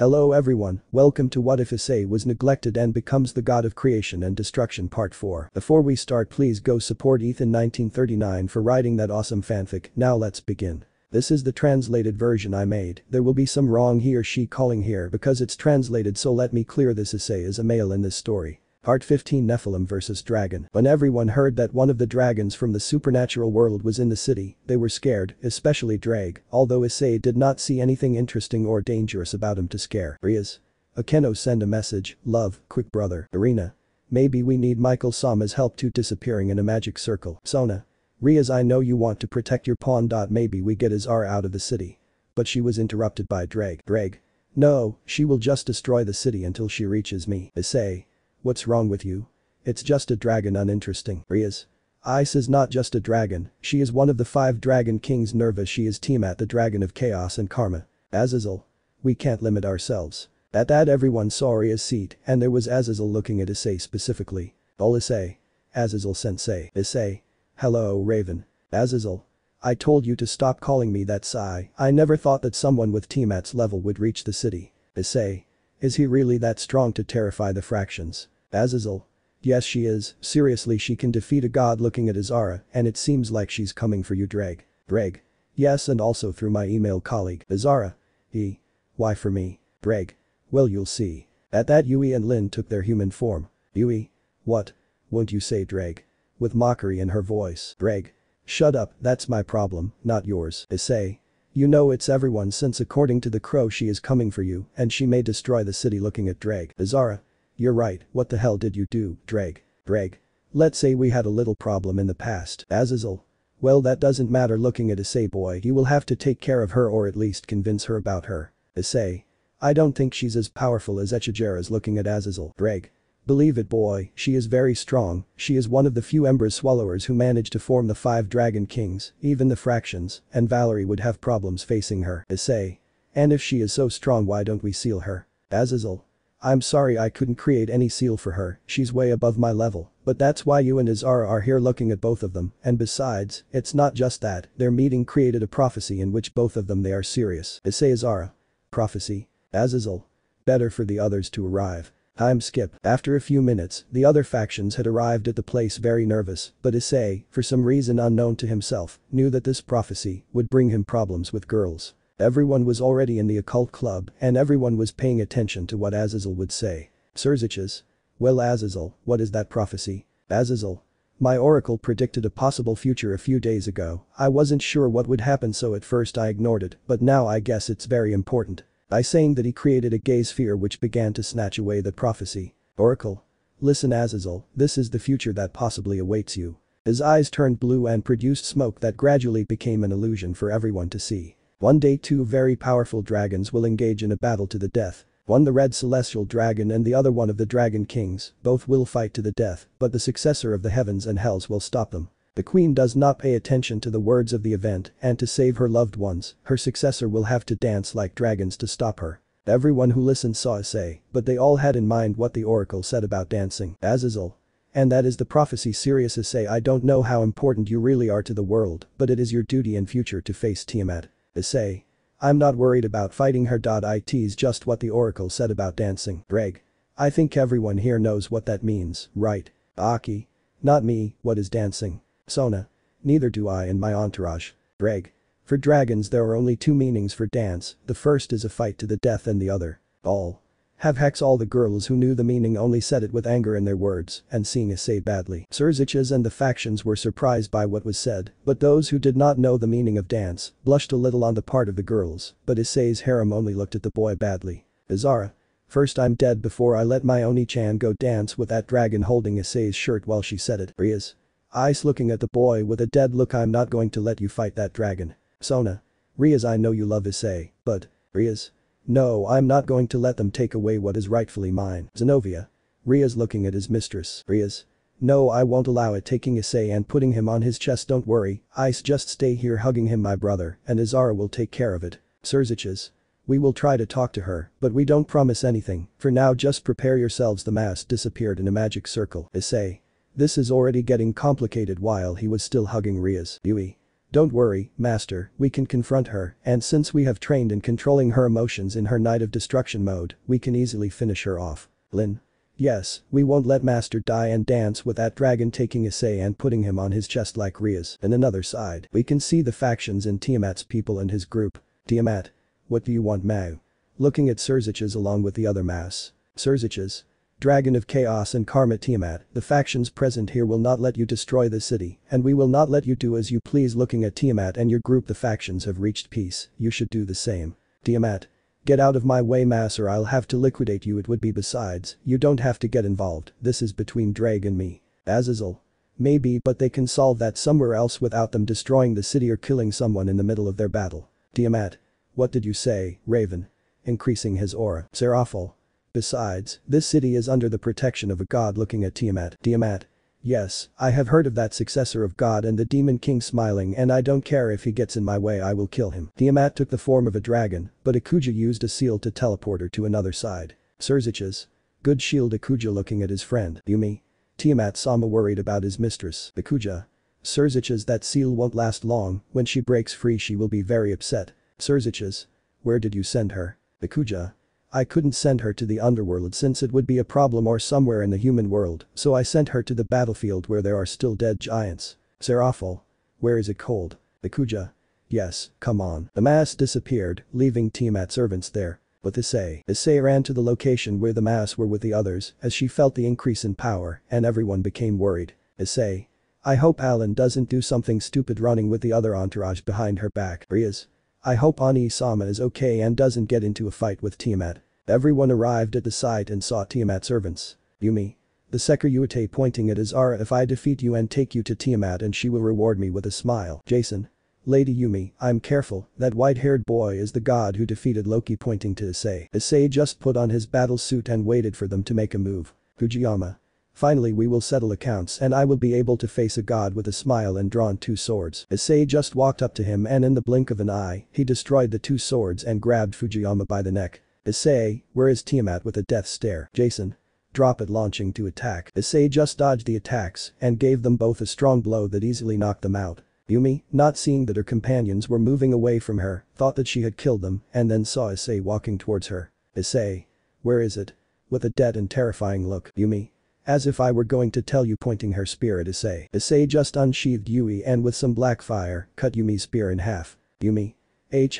Hello everyone, welcome to What If Issei Was Neglected and Becomes the God of Creation and Destruction Part 4. Before we start, please go support Ethan1939 for writing that awesome fanfic. Now let's begin. This is the translated version I made. There will be some wrong he or she calling here because it's translated, so let me clear this. Issei is a male in this story. Part 15. Nephilim vs. Dragon. When everyone heard that one of the dragons from the supernatural world was in the city, they were scared, especially Draig, although Issei did not see anything interesting or dangerous about him to scare. Rias. Akeno send a message, love, quick brother. Irina. Maybe we need Michael Sama's help to disappearing in a magic circle. Sona. Rias, I know you want to protect your pawn. Maybe we get Azara out of the city. But she was interrupted by Draig. Draig. No, she will just destroy the city until she reaches me. Issei. What's wrong with you? It's just a dragon. Uninteresting. Rias. Ice is not just a dragon, she is one of the 5 dragon kings. Nerva, she is Tiamat, the dragon of chaos and karma. Azazel. We can't limit ourselves. At that, everyone saw Rias' seat, and there was Azazel looking at Issei specifically. All Issei. Azazel sensei. Issei. Hello Raven. Azazel. I told you to stop calling me that. Sigh. I never thought that someone with Tiamat's level would reach the city. Issei. Is he really that strong to terrify the fractions? Azazel. Yes she is, seriously, she can defeat a god. Looking at Azara, and it seems like she's coming for you. Draig. Draig. Yes, and also through my email colleague. Azara. He. Why for me? Draig. Well, you'll see. At that, Yui and Lin took their human form. Yui. What? Won't you say Draig? With mockery in her voice. Draig. Shut up, that's my problem, not yours. Issei. You know it's everyone, since according to the crow she is coming for you and she may destroy the city. Looking at Draig. Azara. You're right, what the hell did you do? Draig. Draig. Let's say we had a little problem in the past. Azazel. Well, that doesn't matter. Looking at Issei. Boy, you will have to take care of her or at least convince her about her. Issei. I don't think she's as powerful as Echijera's. Looking at Azazel. Draig. Believe it boy, she is very strong, she is one of the few Embers swallowers who managed to form the 5 dragon kings, even the fractions, and Valerie would have problems facing her. Issei. And if she is so strong, why don't we seal her? Azazel. I'm sorry, I couldn't create any seal for her, she's way above my level, but that's why you and Azara are here. Looking at both of them, and besides, it's not just that, their meeting created a prophecy in which both of them they are serious. Issei. Azara. Prophecy. Azazel. Better for the others to arrive. Time skip. After a few minutes, the other factions had arrived at the place very nervous, but Issei, for some reason unknown to himself, knew that this prophecy would bring him problems with girls. Everyone was already in the occult club and everyone was paying attention to what Azazel would say. Sirzechs. Well Azazel, what is that prophecy? Azazel. My oracle predicted a possible future a few days ago. I wasn't sure what would happen, so at first I ignored it, but now I guess it's very important. By saying that, he created a gay sphere which began to snatch away the prophecy. Oracle. Listen Azazel, this is the future that possibly awaits you. His eyes turned blue and produced smoke that gradually became an illusion for everyone to see. One day, 2 very powerful dragons will engage in a battle to the death. One the red celestial dragon and the other one of the dragon kings. Both will fight to the death, but the successor of the heavens and hells will stop them. The queen does not pay attention to the words of the event, and to save her loved ones, her successor will have to dance like dragons to stop her. Everyone who listened saw Issei, but they all had in mind what the oracle said about dancing. Azazel. And that is the prophecy. Serious Issei, I don't know how important you really are to the world, but it is your duty and future to face Tiamat. Issei. I'm not worried about fighting her. It's just what the oracle said about dancing. Draig. I think everyone here knows what that means, right? Aki. Not me, what is dancing? Sona. Neither do I and my entourage. Draig. For dragons there are only 2 meanings for dance, the first is a fight to the death and the other. All. Have hex. All the girls who knew the meaning only said it with anger in their words and seeing Issei badly. Sirzechs and the factions were surprised by what was said, but those who did not know the meaning of dance blushed a little on the part of the girls, but Issei's harem only looked at the boy badly. Azara. First I'm dead before I let my Oni-chan go dance with that dragon. Holding Issei's shirt while she said it. Rias. Ice looking at the boy with a dead look. I'm not going to let you fight that dragon. Sona. Rias, I know you love Issei, but. Rias. No, I'm not going to let them take away what is rightfully mine. Xenovia. Rias looking at his mistress. Rias. No, I won't allow it. Taking Issei and putting him on his chest. Don't worry, Ice, just stay here hugging him, my brother, and Azara will take care of it. Sirzechs. We will try to talk to her, but we don't promise anything, for now just prepare yourselves. The mass disappeared in a magic circle. Issei. This is already getting complicated. While he was still hugging Rias. Yui. Don't worry, master, we can confront her, and since we have trained in controlling her emotions in her Night of Destruction mode, we can easily finish her off. Lin. Yes, we won't let master die and dance with that dragon taking Issei and putting him on his chest like Rias. And another side, we can see the factions in Tiamat's people and his group. Tiamat. What do you want now? Looking at Sirzechs along with the other mass. Sirzechs. Dragon of Chaos and Karma Tiamat, the factions present here will not let you destroy the city, and we will not let you do as you please. Looking at Tiamat and your group, the factions have reached peace, you should do the same. Tiamat. Get out of my way, mass, or I'll have to liquidate you. It would be besides, you don't have to get involved, this is between Draig and me. Azazel. Maybe, but they can solve that somewhere else without them destroying the city or killing someone in the middle of their battle. Tiamat. What did you say, Raven? Increasing his aura. Seraphil. Besides, this city is under the protection of a god. Looking at Tiamat. Tiamat. Yes, I have heard of that successor of God and the Demon King. Smiling, and I don't care if he gets in my way, I will kill him. Tiamat took the form of a dragon, but Akuja used a seal to teleport her to another side. Sirzechs. Good shield, Akuja. Looking at his friend. Yumi. Tiamat Sama worried about his mistress. Akuja. Sirzechs, that seal won't last long, when she breaks free she will be very upset. Sirzechs. Where did you send her? Akuja. I couldn't send her to the underworld since it would be a problem, or somewhere in the human world, so I sent her to the battlefield where there are still dead giants. Seraphil. Where is it cold? Akuja. Yes, come on. The mass disappeared, leaving Tiamat's servants there. With Issei. Issei ran to the location where the mass were with the others as she felt the increase in power and everyone became worried. Issei. I hope Alan doesn't do something stupid. Running with the other entourage behind her back. Rias. I hope Ani-sama is okay and doesn't get into a fight with Tiamat. Everyone arrived at the site and saw Tiamat's servants. Yumi. The Sekirute pointing at Azara. If I defeat you and take you to Tiamat and she will reward me with a smile. Jason. Lady Yumi, I'm careful, that white-haired boy is the god who defeated Loki. Pointing to Issei. Issei just put on his battle suit and waited for them to make a move. Fujiyama. Finally we will settle accounts and I will be able to face a god with a smile and drawn two swords. Issei just walked up to him and in the blink of an eye, he destroyed the two swords and grabbed Fujiyama by the neck. Issei, where is Tiamat? With a death stare. Jason. Drop it. Launching to attack. Issei just dodged the attacks and gave them both a strong blow that easily knocked them out. Yumi, not seeing that her companions were moving away from her, thought that she had killed them and then saw Issei walking towards her. Issei. Where is it? With a dead and terrifying look. Yumi. As if I were going to tell you. Pointing her spear at Issei. Issei just unsheathed Yui and with some black fire, cut Yumi's spear in half. Yumi.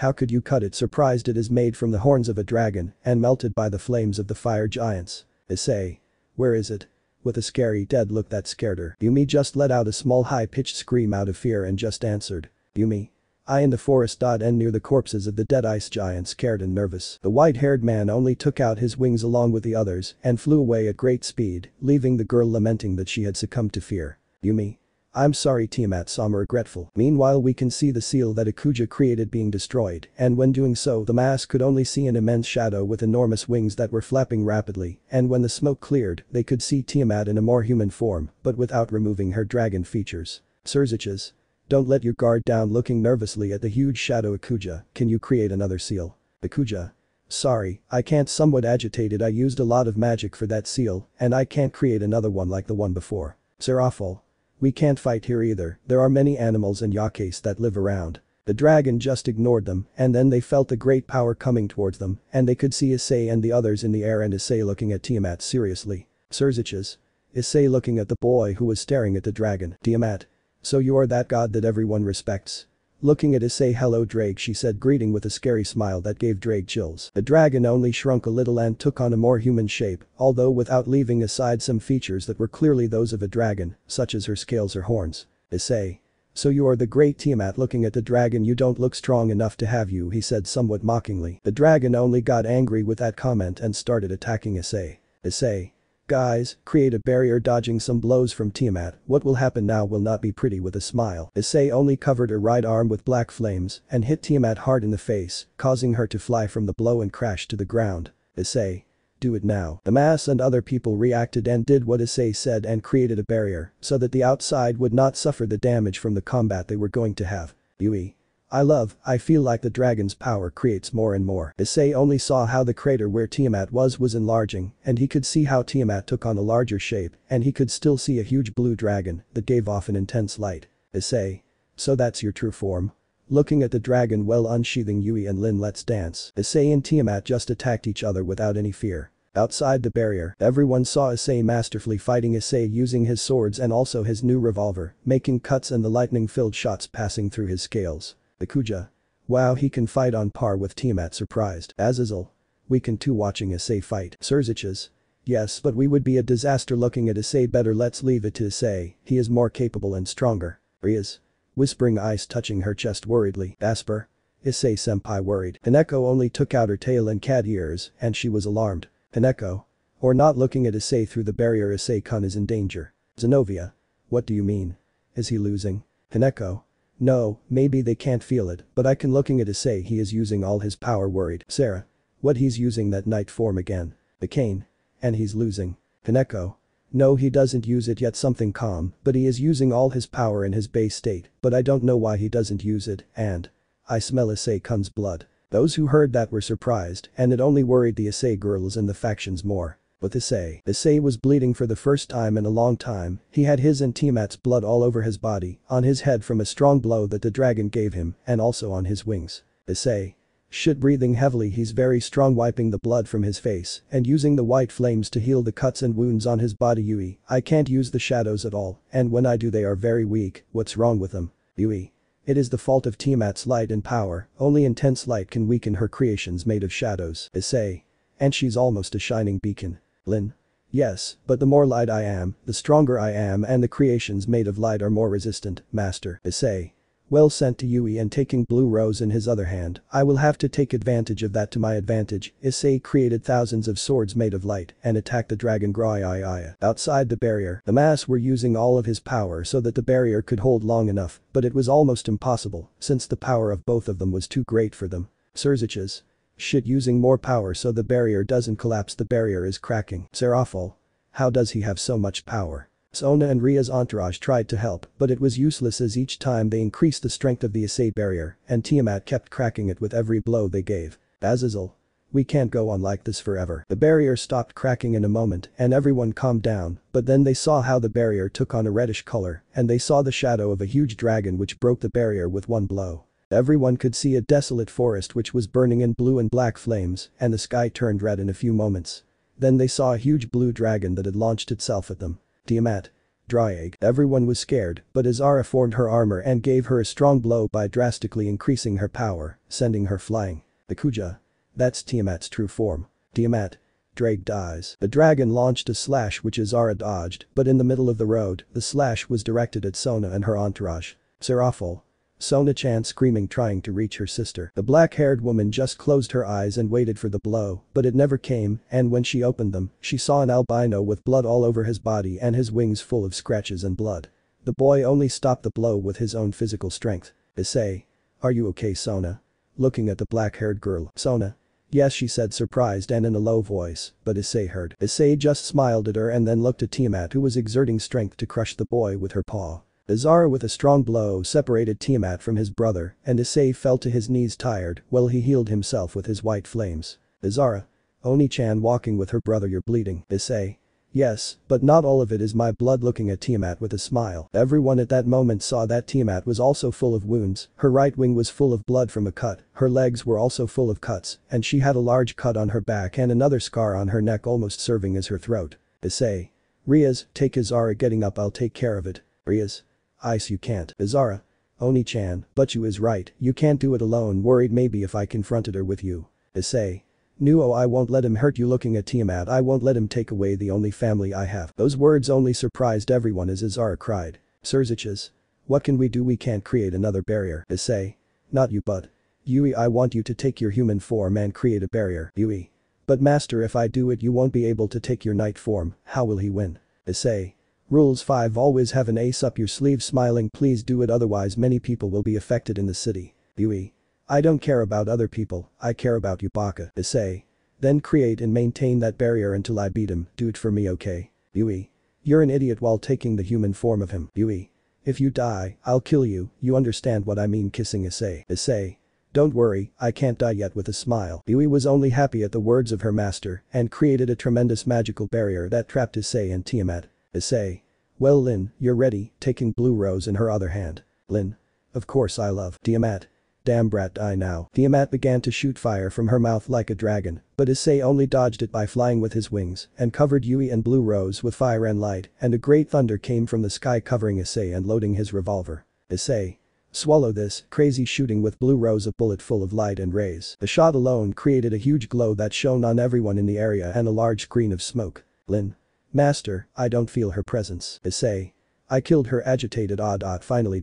How could you cut it? Surprised. It is made from the horns of a dragon and melted by the flames of the fire giants. Issei. Where is it? With a scary dead look that scared her. Yumi just let out a small high-pitched scream out of fear and just answered. Yumi. I in the forest. And near the corpses of the dead ice giants. Scared and nervous, the white-haired man only took out his wings along with the others and flew away at great speed, leaving the girl lamenting that she had succumbed to fear. Yumi. I'm sorry, Tiamat-sama. Regretful. Meanwhile we can see the seal that Akuja created being destroyed, and when doing so the mass could only see an immense shadow with enormous wings that were flapping rapidly, and when the smoke cleared they could see Tiamat in a more human form but without removing her dragon features. Sirzechs. Don't let your guard down. Looking nervously at the huge shadow. Akuja, can you create another seal? Akuja. Sorry, I can't. Somewhat agitated. I used a lot of magic for that seal, and I can't create another one like the one before. Seraphil. We can't fight here either, there are many animals and yakais that live around. The dragon just ignored them, and then they felt the great power coming towards them, and they could see Issei and the others in the air. And Issei looking at Tiamat seriously. Sirzechs. Issei looking at the boy who was staring at the dragon. Tiamat. So you are that god that everyone respects. Looking at Issei. Hello, Draig, she said, greeting with a scary smile that gave Draig chills. The dragon only shrunk a little and took on a more human shape, although without leaving aside some features that were clearly those of a dragon, such as her scales or horns. Issei. So you are the great Tiamat. Looking at the dragon. You don't look strong enough to have you, he said somewhat mockingly. The dragon only got angry with that comment and started attacking Issei. Issei. Guys, create a barrier. Dodging some blows from Tiamat, what will happen now will not be pretty. With a smile, Issei only covered her right arm with black flames and hit Tiamat hard in the face, causing her to fly from the blow and crash to the ground. Issei. Do it now. The mass and other people reacted and did what Issei said and created a barrier so that the outside would not suffer the damage from the combat they were going to have. Yui. I feel like the dragon's power creates more and more. Issei only saw how the crater where Tiamat was enlarging, and he could see how Tiamat took on a larger shape, and he could still see a huge blue dragon that gave off an intense light. Issei. So that's your true form. Looking at the dragon well unsheathing Yui and Lin, let's dance. Issei and Tiamat just attacked each other without any fear. Outside the barrier, everyone saw Issei masterfully fighting Issei using his swords and also his new revolver, making cuts and the lightning-filled shots passing through his scales. Akuja. Wow, he can fight on par with Tiamat. Surprised. Azazel. We can too, watching Issei fight. Sirzechs. Yes, but we would be a disaster looking at Issei. Better let's leave it to Issei, he is more capable and stronger. Rias. Whispering, eyes touching her chest worriedly. Gasper. Issei-senpai worried. Koneko only took out her tail and cat ears, and she was alarmed. Koneko. Or not, looking at Issei through the barrier. Issei-kun is in danger. Xenovia. What do you mean? Is he losing? Koneko. No, maybe they can't feel it, but I can. Looking at Issei, he is using all his power. Worried. Sarah. What, he's using that night form again. The cane. And he's losing. Koneko. No, he doesn't use it yet. Something calm, but he is using all his power in his base state, but I don't know why he doesn't use it, and I smell Issei-kun's blood. Those who heard that were surprised, and it only worried the Issei girls and the factions more. With Issei was bleeding for the first time in a long time. He had his and Tiamat's blood all over his body, on his head from a strong blow that the dragon gave him, and also on his wings. Issei. Shit, breathing heavily, he's very strong, wiping the blood from his face and using the white flames to heal the cuts and wounds on his body. Yui. I can't use the shadows at all, and when I do they are very weak. What's wrong with them? Yui. It is the fault of Tiamat's light and power. Only intense light can weaken her creations made of shadows. Issei. And she's almost a shining beacon. Lin. Yes, but the more light I am, the stronger I am, and the creations made of light are more resistant, master. Issei. Well, sent to Yui and taking Blue Rose in his other hand. I will have to take advantage of that to my advantage. Issei created thousands of swords made of light and attacked the dragon. Groiiiia. Outside the barrier, the mass were using all of his power so that the barrier could hold long enough, but it was almost impossible since the power of both of them was too great for them. Sirzechs. Shit, using more power so the barrier doesn't collapse. The barrier is cracking. Seraphil. How does he have so much power? Sona and Ria's entourage tried to help, but it was useless as each time they increased the strength of the Issei barrier, and Tiamat kept cracking it with every blow they gave. Azazel. We can't go on like this forever. The barrier stopped cracking in a moment and everyone calmed down, but then they saw how the barrier took on a reddish color, and they saw the shadow of a huge dragon which broke the barrier with one blow. Everyone could see a desolate forest which was burning in blue and black flames, and the sky turned red in a few moments. Then they saw a huge blue dragon that had launched itself at them. Tiamat. Draig. Everyone was scared, but Azara formed her armor and gave her a strong blow by drastically increasing her power, sending her flying. Akuja. That's Tiamat's true form. Tiamat. Draig dies. The dragon launched a slash which Azara dodged, but in the middle of the road, the slash was directed at Sona and her entourage. Seraphil. Sona-chan screaming, trying to reach her sister. The black-haired woman just closed her eyes and waited for the blow, but it never came, and when she opened them, she saw an albino with blood all over his body and his wings full of scratches and blood. The boy only stopped the blow with his own physical strength. Issei. Are you okay, Sona? Looking at the black-haired girl. Sona. Yes, she said, surprised and in a low voice, but Issei heard. Issei just smiled at her and then looked at Tiamat, who was exerting strength to crush the boy with her paw. Azara with a strong blow separated Tiamat from his brother, and Issei fell to his knees tired while he healed himself with his white flames. Azara. Oni-chan walking with her brother, you're bleeding. Issei. Yes, but not all of it is my blood. Looking at Tiamat with a smile. Everyone at that moment saw that Tiamat was also full of wounds. Her right wing was full of blood from a cut, her legs were also full of cuts, and she had a large cut on her back and another scar on her neck almost serving as her throat. Issei. Rias, take Azara. Getting up, I'll take care of it. Rias. Ice, you can't. Azara. Oni-chan. But you is right, you can't do it alone. Worried, maybe if I confronted her with you. Issei. No, I won't let him hurt you. Looking at Tiamat, I won't let him take away the only family I have. Those words only surprised everyone as Azara cried. Sirzechs. What can we do? We can't create another barrier. Issei. Not you, but Yui, I want you to take your human form and create a barrier. Yui. But master, if I do it you won't be able to take your night form. How will he win? Issei. Rules 5. Always have an ace up your sleeve. Smiling, please do it, otherwise many people will be affected in the city. Yui. I don't care about other people, I care about you. Baka. Issei. Then create and maintain that barrier until I beat him. Do it for me, okay? Yui. You're an idiot, while taking the human form of him. Yui. If you die, I'll kill you, you understand what I mean? Kissing Issei. Issei. Don't worry, I can't die yet. With a smile. Yui was only happy at the words of her master and created a tremendous magical barrier that trapped Issei and Tiamat. Issei. Well, Lin, you're ready. Taking Blue Rose in her other hand. Lin. Of course I love Tiamat. Damn brat, die now. Tiamat began to shoot fire from her mouth like a dragon, but Issei only dodged it by flying with his wings and covered Yui and Blue Rose with fire and light, and a great thunder came from the sky covering Issei and loading his revolver. Issei. Swallow this, crazy shooting with Blue Rose a bullet full of light and rays. The shot alone created a huge glow that shone on everyone in the area and a large screen of smoke. Lin. Master, I don't feel her presence. Issei. I killed her agitated finally.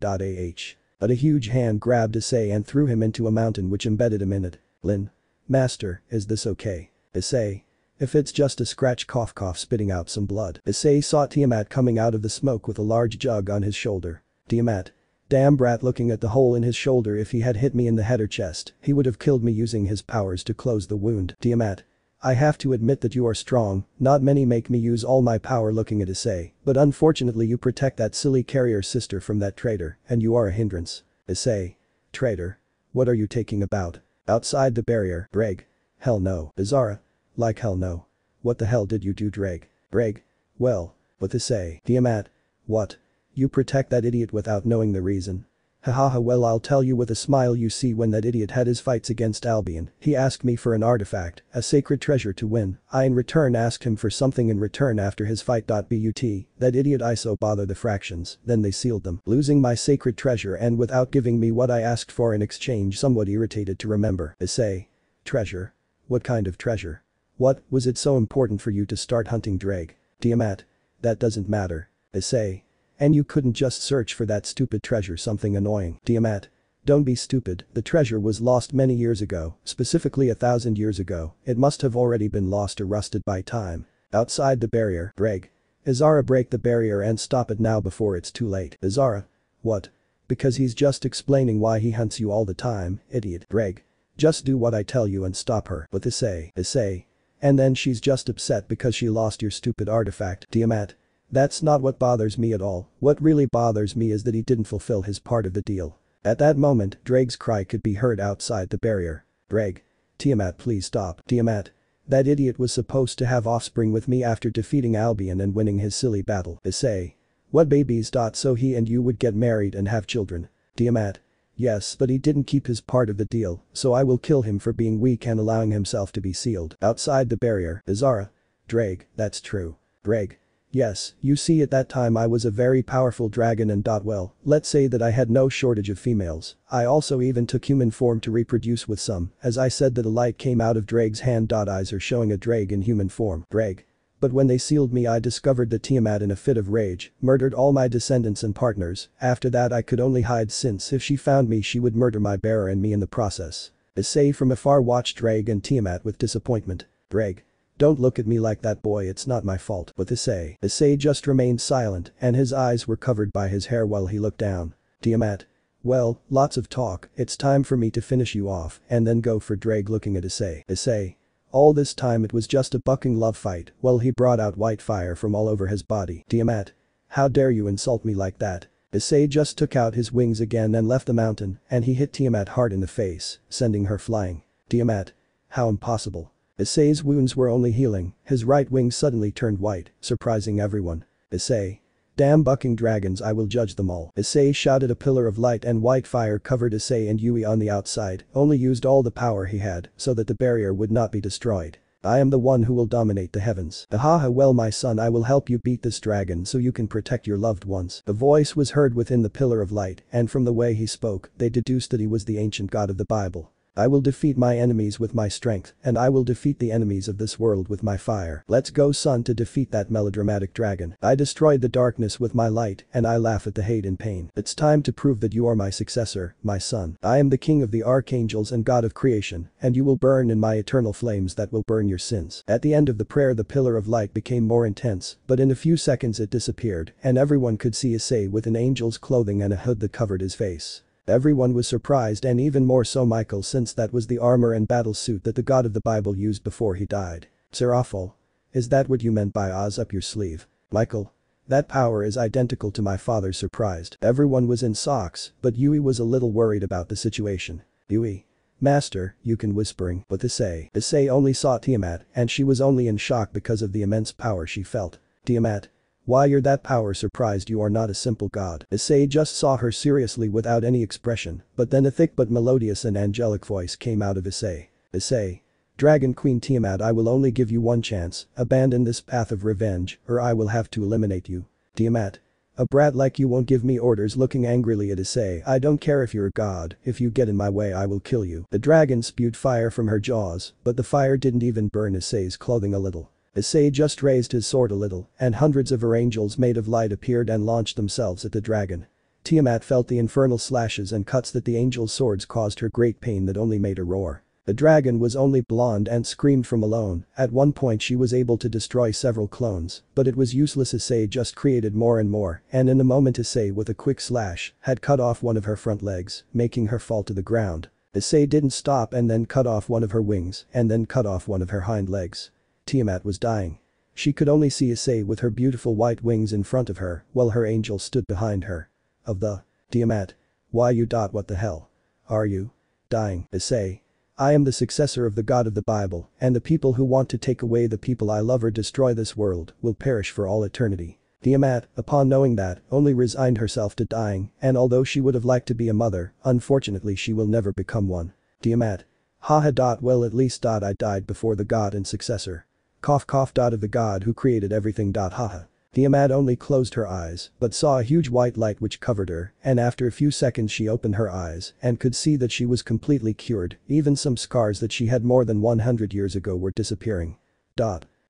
But a huge hand grabbed Issei and threw him into a mountain which embedded him in it. Lin. Master, is this okay? Issei. If it's just a scratch cough spitting out some blood. Issei saw Tiamat coming out of the smoke with a large jug on his shoulder. Tiamat. Damn brat, looking at the hole in his shoulder, if he had hit me in the head or chest, he would have killed me using his powers to close the wound. Tiamat. I have to admit that you are strong, not many make me use all my power. Looking at Issei, but unfortunately you protect that silly carrier sister from that traitor, and you are a hindrance. Issei. Traitor. What are you taking about? Outside the barrier, Draig. Hell no. Azara. Like hell no. What the hell did you do, Draig? Draig. Well. With Issei. Tiamat. What? You protect that idiot without knowing the reason. Hahaha, well I'll tell you with a smile. You see, when that idiot had his fights against Albion, he asked me for an artifact, a sacred treasure to win. I in return asked him for something in return after his fight. But that idiot Iso bothered the fractions, then they sealed them, losing my sacred treasure and without giving me what I asked for in exchange. Somewhat irritated to remember. Issei. Treasure. What kind of treasure? What, was it so important for you to start hunting Draig? Tiamat. That doesn't matter. Issei. And you couldn't just search for that stupid treasure? Something annoying. Tiamat. Don't be stupid, the treasure was lost many years ago, specifically 1,000 years ago, it must have already been lost or rusted by time. Outside the barrier, Draig. Azara, break the barrier and stop it now before it's too late. Azara. What? Because he's just explaining why he hunts you all the time, idiot. Draig. Just do what I tell you and stop her. With Issei. Issei. And then she's just upset because she lost your stupid artifact. Tiamat. That's not what bothers me at all, what really bothers me is that he didn't fulfill his part of the deal. At that moment, Draig's cry could be heard outside the barrier. Draig. Tiamat, please stop. Tiamat. That idiot was supposed to have offspring with me after defeating Albion and winning his silly battle. Issei. What babies? So he and you would get married and have children. Tiamat. Yes, but he didn't keep his part of the deal, so I will kill him for being weak and allowing himself to be sealed. Outside the barrier, Azara. Draig, that's true. Draig. Yes, you see, at that time I was a very powerful dragon and well, let's say that I had no shortage of females. I also even took human form to reproduce with some, as I said that a light came out of Draig's hand. Eyes are showing a Draig in human form. Draig. But when they sealed me, I discovered that Tiamat, in a fit of rage, murdered all my descendants and partners. After that I could only hide, since if she found me she would murder my bearer and me in the process. Issei from afar watched Draig and Tiamat with disappointment. Draig. Don't look at me like that, boy, it's not my fault. With Issei. Issei just remained silent and his eyes were covered by his hair while he looked down. Tiamat. Well, lots of talk, it's time for me to finish you off and then go for Draig. Looking at Issei. Issei. All this time it was just a bucking love fight while he brought out white fire from all over his body. Tiamat. How dare you insult me like that? Issei just took out his wings again and left the mountain, and he hit Tiamat hard in the face, sending her flying. Tiamat. How impossible. Issei's wounds were only healing, his right wing suddenly turned white, surprising everyone. Issei. Damn bucking dragons, I will judge them all. Issei shouted. A pillar of light and white fire covered Issei and Yui on the outside, only used all the power he had so that the barrier would not be destroyed. I am the one who will dominate the heavens. Ahaha, well my son, I will help you beat this dragon so you can protect your loved ones. The voice was heard within the pillar of light, and from the way he spoke, they deduced that he was the ancient god of the Bible. I will defeat my enemies with my strength, and I will defeat the enemies of this world with my fire. Let's go, son, to defeat that melodramatic dragon. I destroyed the darkness with my light, and I laugh at the hate and pain. It's time to prove that you are my successor, my son. I am the king of the archangels and god of creation, and you will burn in my eternal flames that will burn your sins. At the end of the prayer, the pillar of light became more intense, but in a few seconds it disappeared, and everyone could see Issei with an angel's clothing and a hood that covered his face. Everyone was surprised, and even more so Michael, since that was the armor and battle suit that the god of the Bible used before he died. Seraphil. Is that what you meant by Oz up your sleeve? Michael. That power is identical to my father. Surprised. Everyone was in socks, but Yui was a little worried about the situation. Yui. Master, you can. Whispering. With Issei. Issei only saw Tiamat, and she was only in shock because of the immense power she felt. Tiamat. Why you're that power surprised you are not a simple god. Issei just saw her seriously without any expression, but then a thick but melodious and angelic voice came out of Issei. Issei. Dragon Queen Tiamat, I will only give you one chance, abandon this path of revenge, or I will have to eliminate you. Tiamat. A brat like you won't give me orders, looking angrily at Issei. I don't care if you're a god, if you get in my way I will kill you. The dragon spewed fire from her jaws, but the fire didn't even burn Issei's clothing a little. Issei just raised his sword a little, and hundreds of her angels made of light appeared and launched themselves at the dragon. Tiamat felt the infernal slashes and cuts that the angels' swords caused her great pain that only made her roar. The dragon was only blonde and screamed from alone. At one point she was able to destroy several clones, but it was useless. Issei just created more and more, and in a moment Issei with a quick slash had cut off one of her front legs, making her fall to the ground. Issei didn't stop and then cut off one of her wings and then cut off one of her hind legs. Tiamat was dying. She could only see Issei with her beautiful white wings in front of her while her angel stood behind her. Of the Tiamat. Why you dot what the hell? Are you dying? Issei. I am the successor of the God of the Bible, and the people who want to take away the people I love or destroy this world will perish for all eternity. Tiamat, upon knowing that, only resigned herself to dying, and although she would have liked to be a mother, unfortunately she will never become one. Tiamat. Haha. Well, at least I died before the God and successor. Cough cough. Of the God who created everything. Haha. Tiamat only closed her eyes but saw a huge white light which covered her, and after a few seconds she opened her eyes and could see that she was completely cured, even some scars that she had more than 100 years ago were disappearing.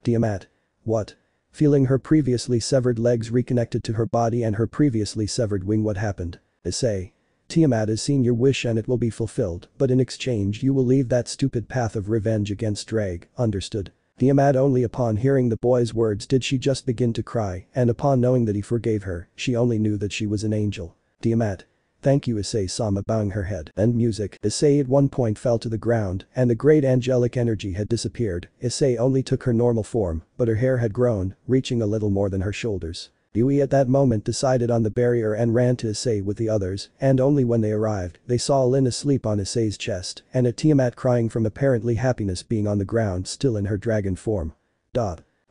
Tiamat. What? Feeling her previously severed legs reconnected to her body and her previously severed wing, what happened? Issei. Tiamat has seen your wish and it will be fulfilled, but in exchange you will leave that stupid path of revenge against Draig, understood? Tiamat only upon hearing the boy's words did she just begin to cry, and upon knowing that he forgave her, she only knew that she was an angel. Tiamat. Thank you. Issei-sama, bowing her head. And music. Issei at one point fell to the ground and the great angelic energy had disappeared. Issei only took her normal form, but her hair had grown, reaching a little more than her shoulders. Yui at that moment decided on the barrier and ran to Issei with the others, and only when they arrived, they saw Lin asleep on Issei's chest and a Tiamat crying from apparently happiness being on the ground still in her dragon form.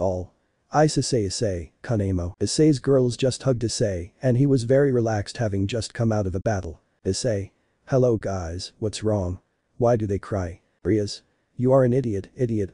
All. Issei, Konemo. Issei's girls just hugged Issei, and he was very relaxed having just come out of a battle. Issei. Hello guys, what's wrong? Why do they cry? Rias. You are an idiot,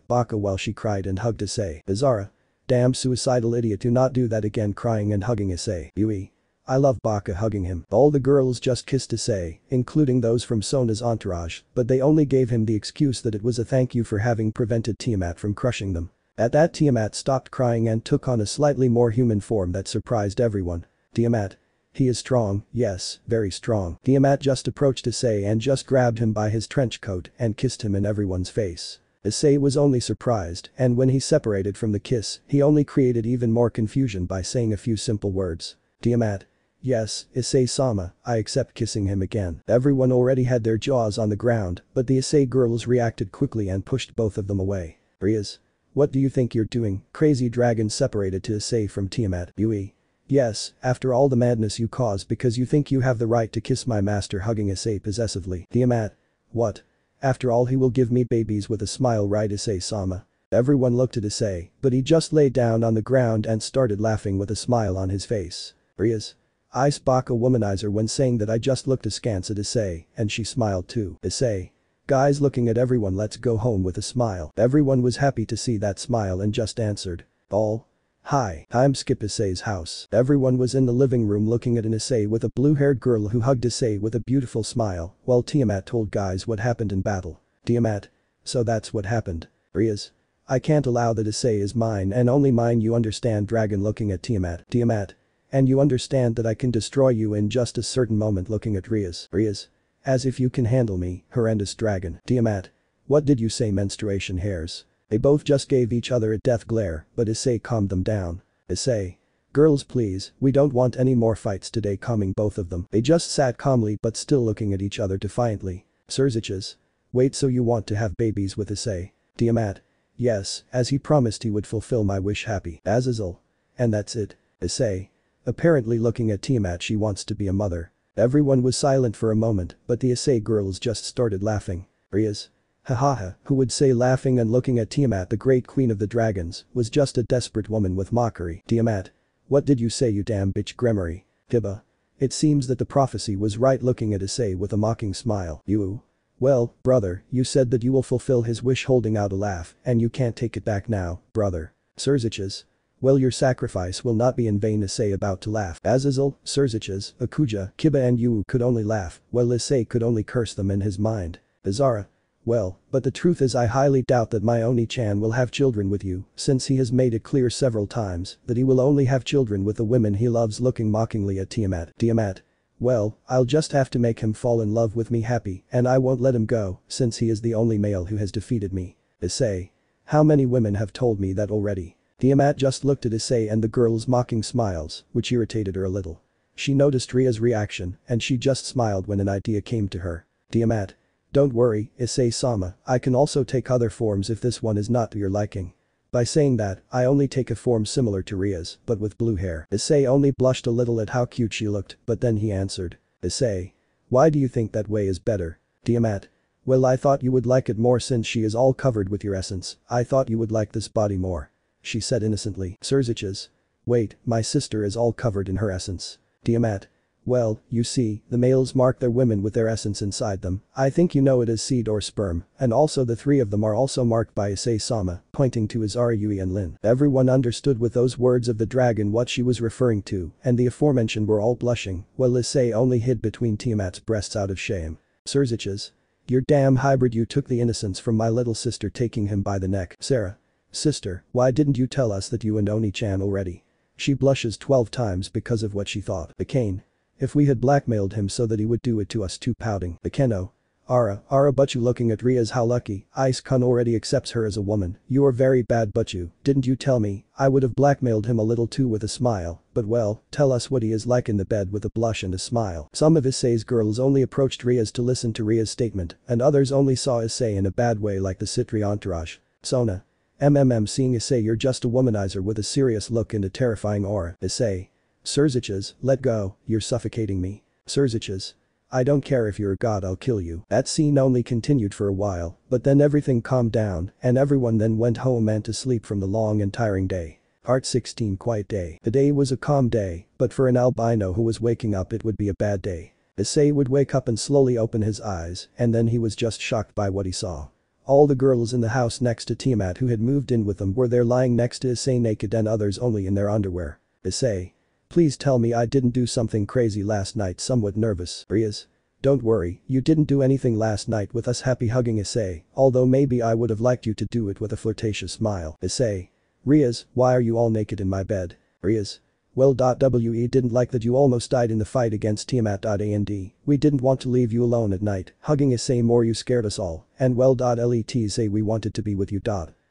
baka, while she cried and hugged Issei. Azara. Damn suicidal idiot, do not do that again, crying and hugging Issei. Yui. I love baka, hugging him. All the girls just kissed Issei, including those from Sona's entourage, but they only gave him the excuse that it was a thank you for having prevented Tiamat from crushing them. At that, Tiamat stopped crying and took on a slightly more human form that surprised everyone. Tiamat. He is strong, yes, very strong. Tiamat just approached Issei and just grabbed him by his trench coat and kissed him in everyone's face. Issei was only surprised, and when he separated from the kiss, he only created even more confusion by saying a few simple words. Tiamat. Yes, Issei-sama, I accept, kissing him again. Everyone already had their jaws on the ground, but the Issei girls reacted quickly and pushed both of them away. Rias. What do you think you're doing? Crazy dragon, separated to Issei from Tiamat. Yui. Yes, after all the madness you caused because you think you have the right to kiss my master, hugging Issei possessively. Tiamat. What? After all he will give me babies, with a smile, right, Issei-sama? Everyone looked at Issei, but he just lay down on the ground and started laughing with a smile on his face. Rias. I spoke a womanizer when saying that. I just looked askance at Issei, and she smiled too. Issei. Guys, looking at everyone, let's go home, with a smile. Everyone was happy to see that smile and just answered. All. Hi, I'm Skip, Issei's house. Everyone was in the living room looking at an Issei with a blue-haired girl who hugged Issei with a beautiful smile while Tiamat told guys what happened in battle. Tiamat. So that's what happened. Rias. I can't allow that. Issei is mine and only mine, you understand? Dragon, looking at Tiamat. Tiamat. And you understand that I can destroy you in just a certain moment, looking at Rias. Rias. As if you can handle me, horrendous dragon. Tiamat. What did you say? Menstruation hairs. They both just gave each other a death glare, but Issei calmed them down. Issei. Girls, please, we don't want any more fights today, calming both of them. They just sat calmly but still looking at each other defiantly. Sirzechs. Wait, so you want to have babies with Issei? Tiamat. Yes, as he promised he would fulfill my wish. Happy. Azazel. And that's it. Issei. Apparently, looking at Tiamat, she wants to be a mother. Everyone was silent for a moment, but the Issei girls just started laughing. Rias. Hahaha, who would say, laughing and looking at Tiamat, the great queen of the dragons, was just a desperate woman with mockery. Tiamat. What did you say, you damn bitch Gremory? Kiba. It seems that the prophecy was right, looking at Issei with a mocking smile. You. Well, brother, you said that you will fulfill his wish, holding out a laugh, and you can't take it back now, brother. Sirzechs. Well, your sacrifice will not be in vain. Issei about to laugh. Azazel, Sirzechs, Akuja, Kiba and Yuu could only laugh, while Issei could only curse them in his mind. Azara. Well, but the truth is I highly doubt that my Oni-chan will have children with you, since he has made it clear several times that he will only have children with the women he loves, looking mockingly at Tiamat. Tiamat. Well, I'll just have to make him fall in love with me happy, and I won't let him go, since he is the only male who has defeated me. Issei. How many women have told me that already? Tiamat just looked at Issei and the girl's mocking smiles, which irritated her a little. She noticed Ria's reaction, and she just smiled when an idea came to her. Tiamat. Don't worry, Issei-sama, I can also take other forms if this one is not to your liking. By saying that, I only take a form similar to Ria's, but with blue hair. Issei only blushed a little at how cute she looked, but then he answered. Issei. Why do you think that way is better? Tiamat. Well, I thought you would like it more since she is all covered with your essence. I thought you would like this body more. She said innocently. Sirzechs. Wait, my sister is all covered in her essence. Tiamat. Well, you see, the males mark their women with their essence inside them, I think you know it as seed or sperm, and also the three of them are also marked by Issei-sama, pointing to Azara, Yui and Lin. Everyone understood with those words of the dragon what she was referring to, and the aforementioned were all blushing, while Issei only hid between Tiamat's breasts out of shame. Sirzechs. Your damn hybrid, you took the innocence from my little sister, taking him by the neck. Sarah. Sister, why didn't you tell us that you and Oni-chan already? She blushes 12 times because of what she thought. Akeno. If we had blackmailed him so that he would do it to us too. Pouting. Akeno. Ara but you looking at Rias, how lucky, Ice-kun already accepts her as a woman, you are very bad. But you, didn't you tell me? I would have blackmailed him a little too. With a smile. But well, tell us what he is like in the bed. With a blush and a smile. Some of Issei's girls only approached Rias to listen to Rias' statement, and others only saw Issei in a bad way, like the Citri entourage. Sona. Seeing Issei, you're just a womanizer, with a serious look and a terrifying aura. Issei. Sirzechs, let go, you're suffocating me. Sirzechs. I don't care if you're a god, I'll kill you. That scene only continued for a while, but then everything calmed down, and everyone then went home and to sleep from the long and tiring day. Part 16. Quiet day. The day was a calm day, but for an albino who was waking up it would be a bad day. Issei would wake up and slowly open his eyes, and then he was just shocked by what he saw. All the girls in the house next to Tiamat who had moved in with them were there, lying next to Issei naked, and others only in their underwear. Issei. Please tell me I didn't do something crazy last night. Somewhat nervous. Rias. Don't worry, you didn't do anything last night. With us happy, hugging Issei, although maybe I would have liked you to do it. With a flirtatious smile. Issei. Rias, why are you all naked in my bed? Rias. Well, we didn't like that you almost died in the fight against Tiamat, and we didn't want to leave you alone at night. Hugging Issei more, you scared us all, and well, let's say we wanted to be with you.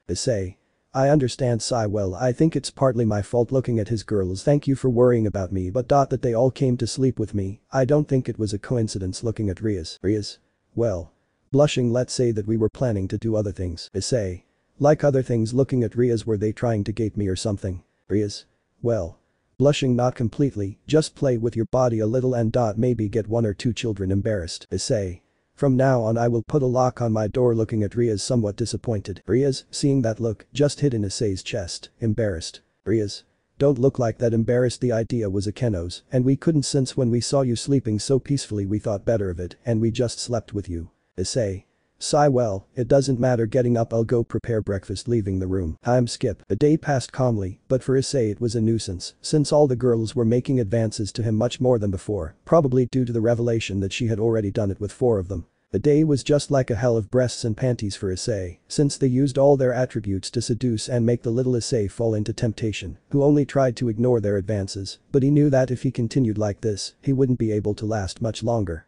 Issei. I understand, sigh. Well, I think it's partly my fault. Looking at his girls, thank you for worrying about me, but that they all came to sleep with me, I don't think it was a coincidence. Looking at Rias. Rias. Well. Blushing, let's say that we were planning to do other things. Issei. Like other things? Looking at Rias. Were they trying to gate me or something? Rias. Well. Blushing, not completely, just play with your body a little and maybe get one or two children. Embarrassed. Issei. From now on I will put a lock on my door. Looking at Rias, somewhat disappointed. Rias, seeing that look, just hid in Issei's chest. Embarrassed. Rias. Don't look like that. Embarrassed. The idea was Akeno's, and we couldn't sense when we saw you sleeping so peacefully. We thought better of it and we just slept with you. Issei. Sigh. Well, it doesn't matter. Getting up, I'll go prepare breakfast. Leaving the room. Time skip. The day passed calmly, but for Issei it was a nuisance, since all the girls were making advances to him much more than before, probably due to the revelation that she had already done it with 4 of them. The day was just like a hell of breasts and panties for Issei, since they used all their attributes to seduce and make the little Issei fall into temptation, who only tried to ignore their advances, but he knew that if he continued like this, he wouldn't be able to last much longer.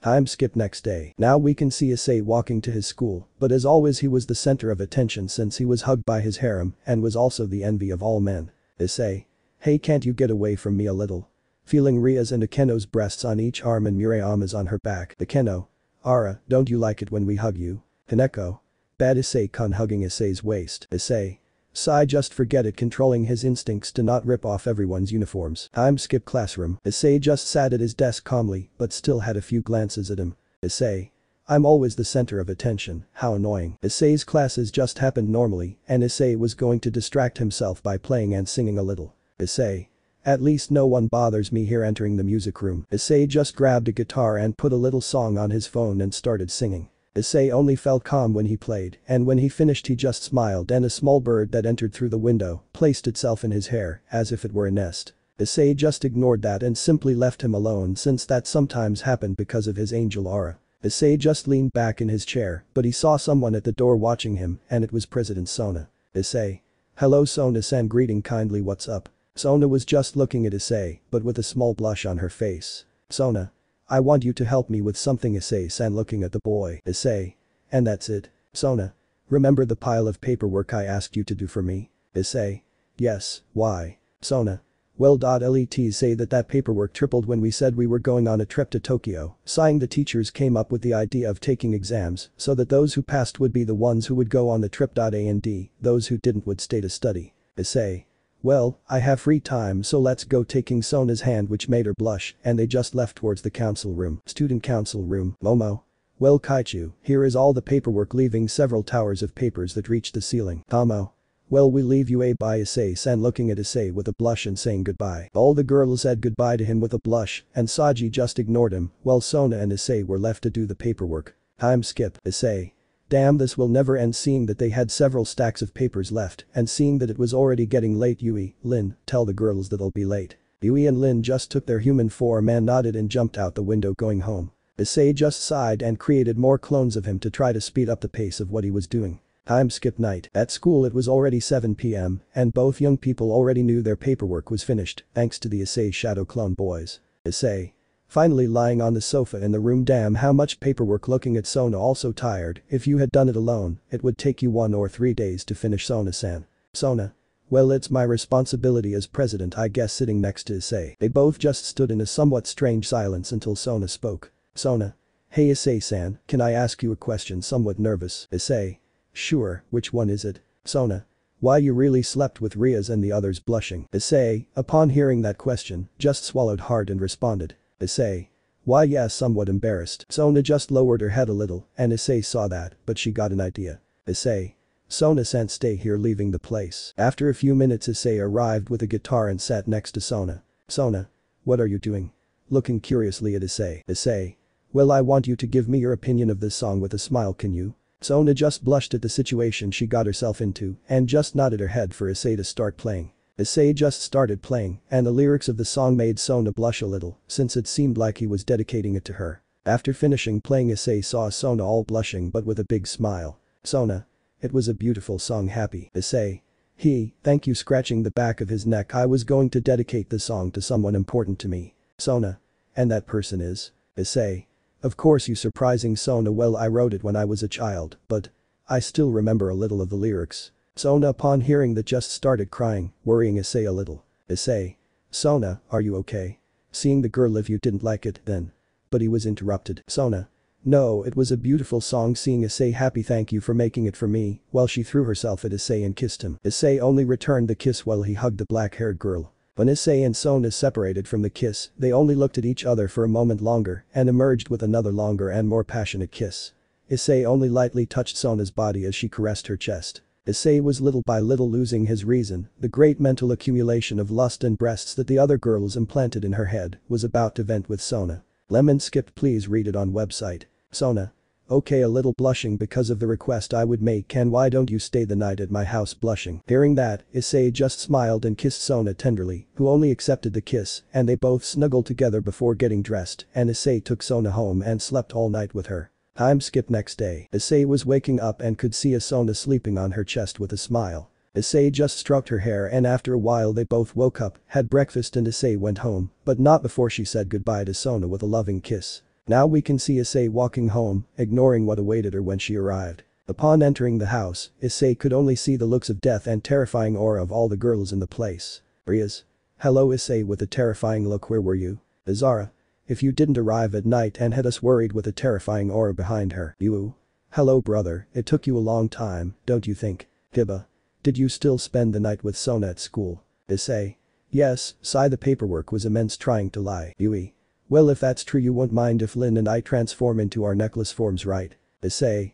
Time skip. Next day. Now we can see Issei walking to his school, but as always he was the center of attention since he was hugged by his harem and was also the envy of all men. Issei. Hey, can't you get away from me a little? Feeling Rias and Akeno's breasts on each arm and Murayama's on her back. Akeno. Ara, don't you like it when we hug you? Koneko. Bad. Issei-kun hugging Issei's waist. Issei. Sigh. Just forget it. Controlling his instincts to not rip off everyone's uniforms. Time skip. Classroom. Issei just sat at his desk calmly, but still had a few glances at him. Issei. I'm always the center of attention, how annoying. Issei's classes just happened normally, and Issei was going to distract himself by playing and singing a little. Issei. At least no one bothers me here. Entering the music room, Issei just grabbed a guitar and put a little song on his phone and started singing. Issei only felt calm when he played, and when he finished he just smiled and a small bird that entered through the window placed itself in his hair as if it were a nest. Issei just ignored that and simply left him alone since that sometimes happened because of his angel aura. Issei just leaned back in his chair, but he saw someone at the door watching him, and it was President Sona. Issei. Hello Sona-san, greeting kindly. What's up? Sona was just looking at Issei, but with a small blush on her face. Sona. I want you to help me with something. Issei-san looking at the boy. Issei. And that's it. Sona. Remember the pile of paperwork I asked you to do for me? Issei. Yes, why? Sona. Well, let's say that paperwork tripled when we said we were going on a trip to Tokyo. Sighing, the teachers came up with the idea of taking exams so that those who passed would be the ones who would go on the trip. And those who didn't would stay to study. Issei. Well, I have free time so let's go. Taking Sona's hand, which made her blush, and they just left towards the council room. Student council room. Momo. Well Kaichu, here is all the paperwork. Leaving several towers of papers that reached the ceiling. Tomo. Well, we leave you. A bye Issei-san looking at Issei with a blush and saying goodbye. All the girls said goodbye to him with a blush, and Saji just ignored him, while Sona and Issei were left to do the paperwork. Time skip. Issei. Damn, this will never end. Seeing that they had several stacks of papers left, and seeing that it was already getting late, Yui, Lin, tell the girls that they'll be late. Yui and Lin just took their human form and nodded and jumped out the window going home. Issei just sighed and created more clones of him to try to speed up the pace of what he was doing. Time skip night. At school it was already 7 p.m, and both young people already knew their paperwork was finished, thanks to the Issei shadow clone boys. Issei. Finally lying on the sofa in the room. Damn, how much paperwork. Looking at Sona, also tired. If you had done it alone, it would take you 1 or 3 days to finish. Sona-san. Sona. Well, it's my responsibility as president, I guess. Sitting next to Issei, they both just stood in a somewhat strange silence until Sona spoke. Sona. Hey Issei-san, can I ask you a question? Somewhat nervous. Issei. Sure, which one is it? Sona. Why you really slept with Rias and the others. Blushing, Issei, upon hearing that question, just swallowed hard and responded. Issei. Why yes, somewhat embarrassed. Sona just lowered her head a little, and Issei saw that, but she got an idea. Issei. Sona-san, stay here. Leaving the place. After a few minutes Issei arrived with a guitar and sat next to Sona. Sona. What are you doing? Looking curiously at Issei. Issei. Well, I want you to give me your opinion of this song with a smile, can you? Sona just blushed at the situation she got herself into and just nodded her head for Issei to start playing. Issei just started playing, and the lyrics of the song made Sona blush a little since it seemed like he was dedicating it to her. After finishing playing, Issei saw Sona all blushing but with a big smile. Sona. It was a beautiful song. Happy. Issei. He, thank you. Scratching the back of his neck, I was going to dedicate the song to someone important to me. Sona. And that person is? Issei. Of course you. Surprising Sona. Well, I wrote it when I was a child, but I still remember a little of the lyrics. Sona, upon hearing that, just started crying, worrying Issei a little. Issei. Sona, are you okay? Seeing the girl. If you didn't like it, then. But he was interrupted. Sona. No, it was a beautiful song. Seeing Issei happy. Thank you for making it for me. While she threw herself at Issei and kissed him. Issei only returned the kiss while he hugged the black-haired girl. When Issei and Sona separated from the kiss, they only looked at each other for a moment longer and emerged with another longer and more passionate kiss. Issei only lightly touched Sona's body as she caressed her chest. Issei was little by little losing his reason. The great mental accumulation of lust and breasts that the other girls implanted in her head was about to vent with Sona. Lemon skipped. Please read it on website. Sona. Okay. A little blushing because of the request I would make. Can why don't you stay the night at my house? Blushing. Hearing that, Issei just smiled and kissed Sona tenderly, who only accepted the kiss, and they both snuggled together before getting dressed, and Issei took Sona home and slept all night with her. Time skip next day. Issei was waking up and could see Sona sleeping on her chest with a smile. Issei just stroked her hair, and after a while they both woke up, had breakfast, and Issei went home, but not before she said goodbye to Sona with a loving kiss. Now we can see Issei walking home, ignoring what awaited her when she arrived. Upon entering the house, Issei could only see the looks of death and terrifying aura of all the girls in the place. Rias. Hello Issei with a terrifying look. Where were you? Azara. If you didn't arrive at night and had us worried with a terrifying aura behind her. You. Hello brother, it took you a long time, don't you think? Kiba. Did you still spend the night with Sona at school? Issei. Yes, sigh. The paperwork was immense. Trying to lie. Yui. Well, if that's true, you won't mind if Lin and I transform into our necklace forms, right? Issei.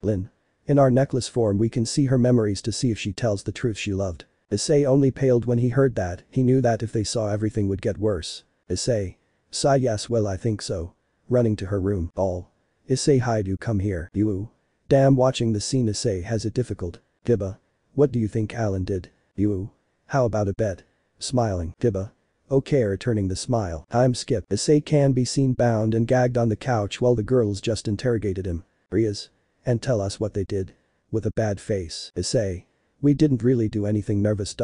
Lin. In our necklace form we can see her memories to see if she tells the truth. She loved Issei only paled when he heard that, he knew that if they saw everything would get worse. Issei. Sigh, yes, well I think so. Running to her room, all. Issei, hide, you come here, you. Damn, watching the scene Issei has it difficult. Kiba. What do you think Alan did? You. How about a bet? Smiling, Kiba. Okay, returning the smile, I'm Skip. Issei can be seen bound and gagged on the couch while the girls just interrogated him. Rias. And tell us what they did. With a bad face, Issei. We didn't really do anything nervous.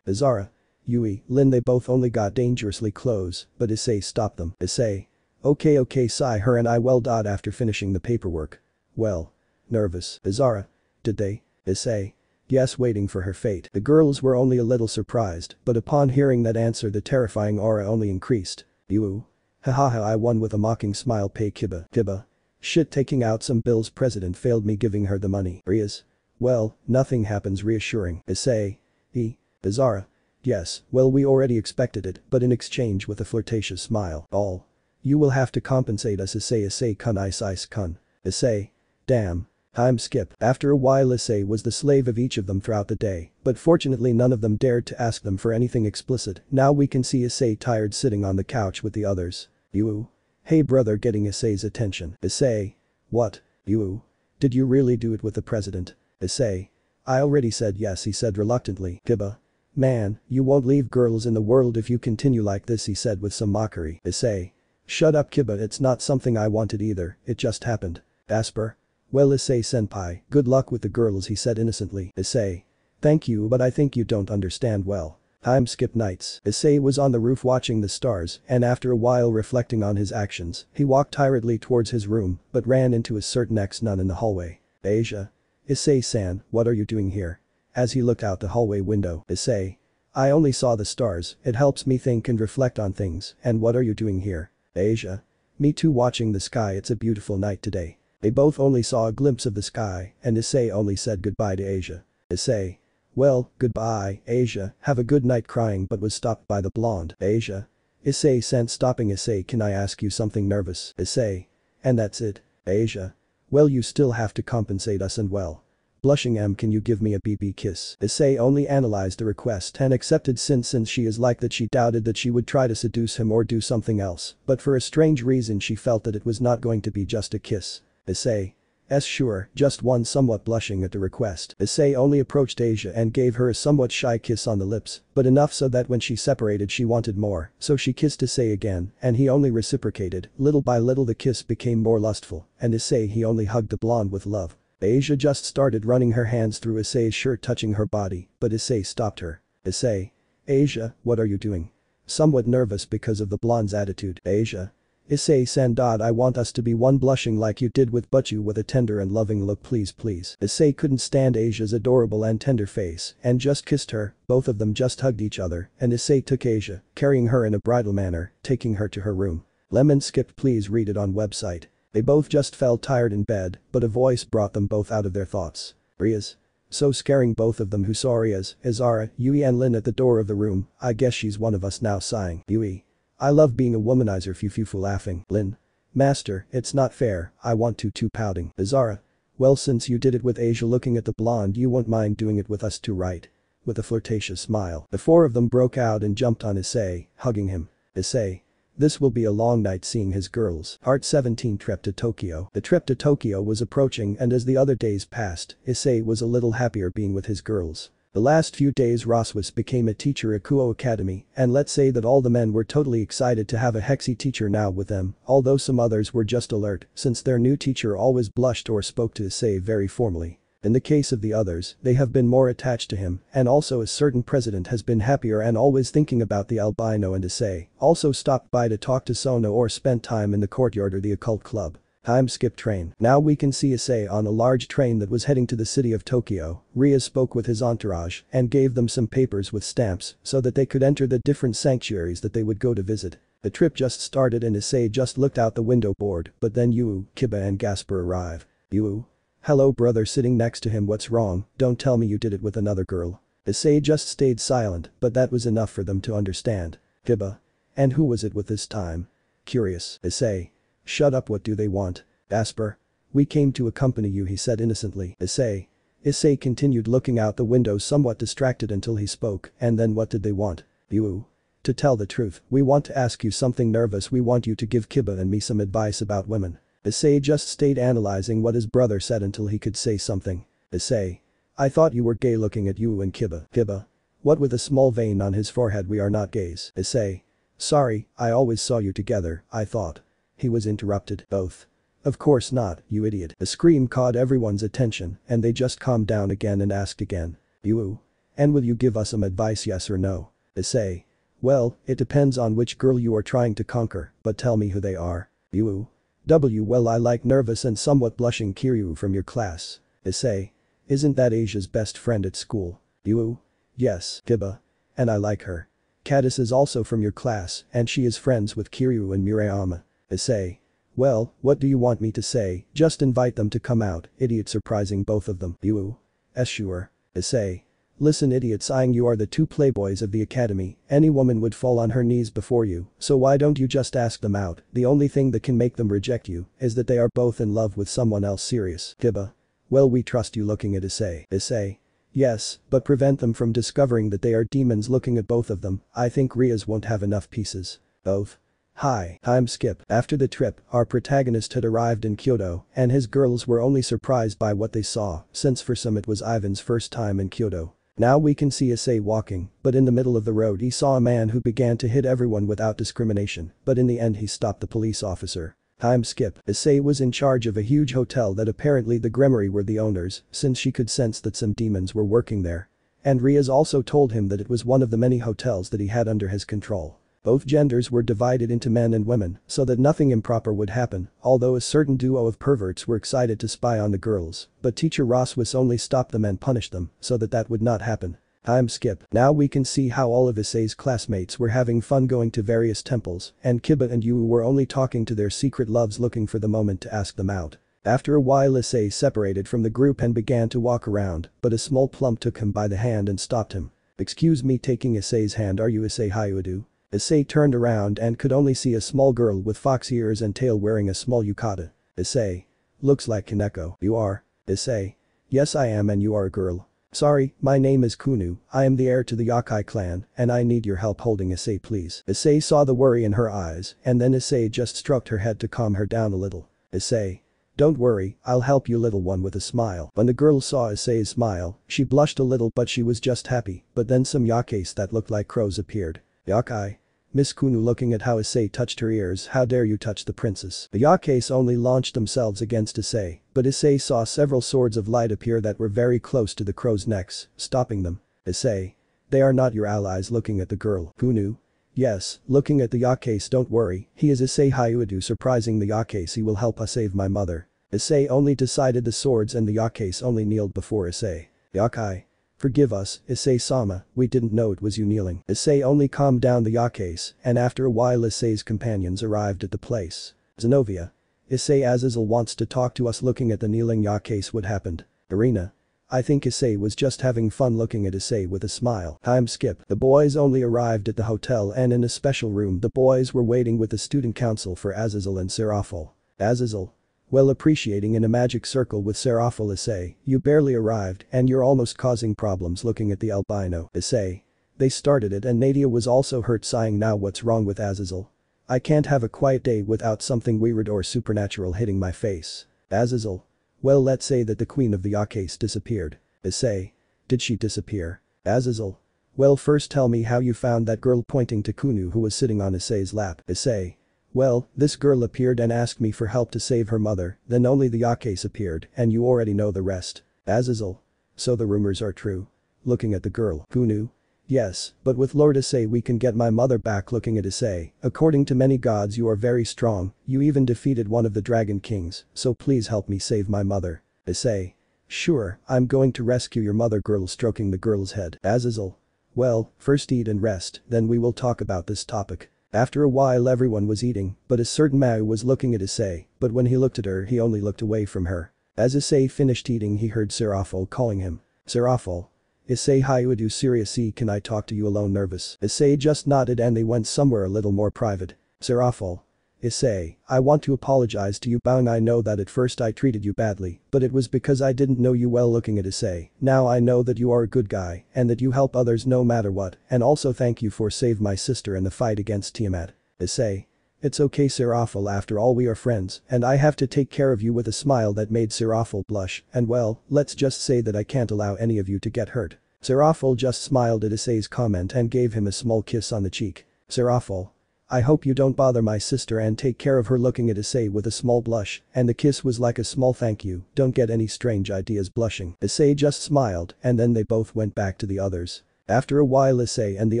Azara. Yui, Lin, they both only got dangerously close, but Issei stopped them. Issei. Okay, sigh, her and I well. After finishing the paperwork. Well. Nervous, Azara. Did they? Issei. Yes, waiting for her fate. The girls were only a little surprised, but upon hearing that answer the terrifying aura only increased. You. Hahaha, I won, with a mocking smile. Pay, Kiba. Shit, taking out some bills, president failed me, giving her the money. Rias. Well, nothing happens, reassuring. Issei. He. Azara. Yes, well, we already expected it, but in exchange with a flirtatious smile. All. You will have to compensate us. Issei-kun, ice-kun. Issei. Damn. I'm Skip. After a while Issei was the slave of each of them throughout the day, but fortunately none of them dared to ask them for anything explicit. Now we can see Issei tired sitting on the couch with the others. You. Hey brother, getting Issei's attention. Issei. What? You. Did you really do it with the president? Issei. I already said yes, he said reluctantly. Kiba. Man, you won't leave girls in the world if you continue like this, he said with some mockery. Issei. Shut up Kiba, it's not something I wanted either, it just happened. Gasper. Well Issei-senpai, good luck with the girls, he said innocently. Issei. Thank you, but I think you don't understand well. I'm Skip Knights. Issei was on the roof watching the stars, and after a while reflecting on his actions, he walked tiredly towards his room, but ran into a certain ex-nun in the hallway. Asia. Issei-san, what are you doing here? As he looked out the hallway window. Issei. I only saw the stars, it helps me think and reflect on things, and what are you doing here? Asia. Me too, watching the sky, it's a beautiful night today. They both only saw a glimpse of the sky, and Issei only said goodbye to Asia. Issei. Well, goodbye, Asia, have a good night, crying, but was stopped by the blonde. Asia. Issei-san, stopping Issei, can I ask you something? Nervous. Issei. And that's it. Asia. Well, you still have to compensate us, and well. Blushing, can you give me a BB kiss? Issei only analyzed the request and accepted, since she is like that. She doubted that she would try to seduce him or do something else, but for a strange reason she felt that it was not going to be just a kiss. Issei. S sure, just one, somewhat blushing at the request. Issei only approached Asia and gave her a somewhat shy kiss on the lips, but enough so that when she separated she wanted more, so she kissed Issei again, and he only reciprocated. Little by little the kiss became more lustful, and Issei, he only hugged the blonde with love. Asia just started running her hands through Issei's shirt, touching her body, but Issei stopped her. Issei. Asia, what are you doing? Somewhat nervous because of the blonde's attitude. Asia. Issei-san, I want us to be one, blushing like you did with Butchu, with a tender and loving look, please. Issei couldn't stand Asia's adorable and tender face and just kissed her. Both of them just hugged each other, and Issei took Asia, carrying her in a bridal manner, taking her to her room. Lemon skipped, please read it on website. They both just felt tired in bed, but a voice brought them both out of their thoughts. Rias. So scaring both of them, who saw Rias, Azara, Yui and Lin at the door of the room. I guess she's one of us now, sighing. Yui. I love being a womanizer, fufufu, laughing. Lin. Master, it's not fair, I want to too, pouting. Azara. Well, since you did it with Asia, looking at the blonde, you won't mind doing it with us too, right? With a flirtatious smile, the four of them broke out and jumped on Issei, hugging him. Issei. This will be a long night seeing his girls. Part 17. Trip to Tokyo. The trip to Tokyo was approaching, and as the other days passed, Issei was a little happier being with his girls. The last few days Rossweisse became a teacher at Kuo Academy, and let's say that all the men were totally excited to have a Hexi teacher now with them, although some others were just alert since their new teacher always blushed or spoke to Issei very formally. In the case of the others, they have been more attached to him, and also a certain president has been happier and always thinking about the albino, and Issei also stopped by to talk to Sona or spent time in the courtyard or the occult club. Time skip train. Now we can see Issei on a large train that was heading to the city of Tokyo. Rias spoke with his entourage and gave them some papers with stamps so that they could enter the different sanctuaries that they would go to visit. The trip just started and Issei just looked out the window bored, but then Yuu, Kiba and Gasper arrive. Yuu. Hello brother, sitting next to him, what's wrong, don't tell me you did it with another girl. Issei just stayed silent, but that was enough for them to understand. Kiba. And who was it with this time? Curious. Issei. Shut up, what do they want? Gasper. We came to accompany you, he said innocently. Issei. Issei continued looking out the window somewhat distracted until he spoke, and then what did they want? You. To tell the truth, we want to ask you something nervous. We want you to give Kiba and me some advice about women. Issei just stayed analyzing what his brother said until he could say something. Issei. I thought you were gay. Looking at you and Kiba. Kiba. What with a small vein on his forehead. We are not gays. Issei. Sorry, I always saw you together, I thought. He was interrupted. Both. Of course not, you idiot. The scream caught everyone's attention and they just calmed down again and asked again. You. And will you give us some advice, yes or no? Issei. Well, it depends on which girl you are trying to conquer, but tell me who they are. You. W. Well, I like nervous and somewhat blushing Kiryuu from your class. Issei. Isn't that Asia's best friend at school? You. Yes, Kiba. And I like her. Cadis is also from your class and she is friends with Kiryuu and Murayama. Issei. Well, what do you want me to say? Just invite them to come out, idiot. Surprising both of them. You. Sure. Issei. Listen, idiot. Sighing, you are the two playboys of the academy. Any woman would fall on her knees before you, so why don't you just ask them out? The only thing that can make them reject you is that they are both in love with someone else. Serious. Kiba. Well, we trust you. Looking at Issei. Issei. Yes, but prevent them from discovering that they are demons. Looking at both of them, I think Rias won't have enough pieces. Both. Hi, I'm Skip. After the trip, our protagonist had arrived in Kyoto, and his girls were only surprised by what they saw, since for some it was Ivan's first time in Kyoto. Now we can see Issei walking, but in the middle of the road he saw a man who began to hit everyone without discrimination, but in the end he stopped the police officer. I'm Skip. Issei was in charge of a huge hotel that apparently the Gremory were the owners, since she could sense that some demons were working there. And Rias also told him that it was one of the many hotels that he had under his control. Both genders were divided into men and women so that nothing improper would happen, although a certain duo of perverts were excited to spy on the girls, but teacher Rossweisse only stopped them and punished them so that that would not happen. I'm Skip. Now we can see how all of Issei's classmates were having fun going to various temples, and Kiba and Yuu were only talking to their secret loves, looking for the moment to ask them out. After a while Issei separated from the group and began to walk around, but a small plump took him by the hand and stopped him. Excuse me. Taking Issei's hand, are you Issei Hayudo? Issei turned around and could only see a small girl with fox ears and tail wearing a small yukata. Issei. Looks like Koneko. You are? Issei. Yes, I am. And you are a girl? Sorry, my name is Kunou, I am the heir to the Yakai clan, and I need your help. Holding Issei, please. Issei saw the worry in her eyes, and then Issei just stroked her head to calm her down a little. Issei. Don't worry, I'll help you, little one. With a smile. When the girl saw Issei's smile, she blushed a little, but she was just happy, but then some yakais that looked like crows appeared. Yakai. Miss Kunou. Looking at how Issei touched her ears. How dare you touch the princess. The Yakais only launched themselves against Issei, but Issei saw several swords of light appear that were very close to the crow's necks, stopping them. Issei. They are not your allies. Looking at the girl. Kunou. Yes, looking at the Yakais. Don't worry, he is Issei Hayudo. Surprising the Yakais. He will help us save my mother. Issei only decided the swords and the Yakais only kneeled before Issei. Yakai. Forgive us, Issei-sama, we didn't know it was you. Kneeling. Issei only calmed down the Yakais, and after a while Issei's companions arrived at the place. Xenovia. Issei, Azazel wants to talk to us. Looking at the kneeling Yakais. What happened? Irina. I think Issei was just having fun. Looking at Issei with a smile. I'm Skip. The boys only arrived at the hotel, and in a special room the boys were waiting with the student council for Azazel and Seraphil. Azazel. Well, appreciating in a magic circle with Seraphil. Issei, you barely arrived and you're almost causing problems. Looking at the albino. Issei. They started it, and Nadia was also hurt. Sighing, now what's wrong with Azazel? I can't have a quiet day without something weird or supernatural hitting my face. Azazel. Well, let's say that the queen of the Yakais disappeared. Issei. Did she disappear? Azazel. Well, first tell me how you found that girl. Pointing to Kunou who was sitting on Issei's lap. Issei. Well, this girl appeared and asked me for help to save her mother, then only the Yakais appeared, and you already know the rest. Azazel. So the rumors are true. Looking at the girl. Kunou. Yes, but with Lord Issei we can get my mother back. Looking at Issei. According to many gods you are very strong, you even defeated one of the dragon kings, so please help me save my mother. Issei. Sure, I'm going to rescue your mother. Girl stroking the girl's head. Azazel. Well, first eat and rest, then we will talk about this topic. After a while everyone was eating, but a certain Mao was looking at Issei, but when he looked at her he only looked away from her. As Issei finished eating he heard Seraphil calling him. Seraphil. Issei Hayudo. Seriously, can I talk to you alone? Nervous. Issei just nodded and they went somewhere a little more private. Seraphil. Issei, I want to apologize to you, Bang. I know that at first I treated you badly, but it was because I didn't know you well. Looking at Issei, now I know that you are a good guy and that you help others no matter what, and also thank you for saving my sister in the fight against Tiamat. Issei. It's okay Seraphil, after all we are friends and I have to take care of you. With a smile that made Seraphil blush, and well, let's just say that I can't allow any of you to get hurt. Seraphil just smiled at Issei's comment and gave him a small kiss on the cheek. Seraphil. I hope you don't bother my sister and take care of her. Looking at Issei with a small blush, and the kiss was like a small thank you, don't get any strange ideas. Blushing, Issei just smiled and then they both went back to the others. After a while Issei and the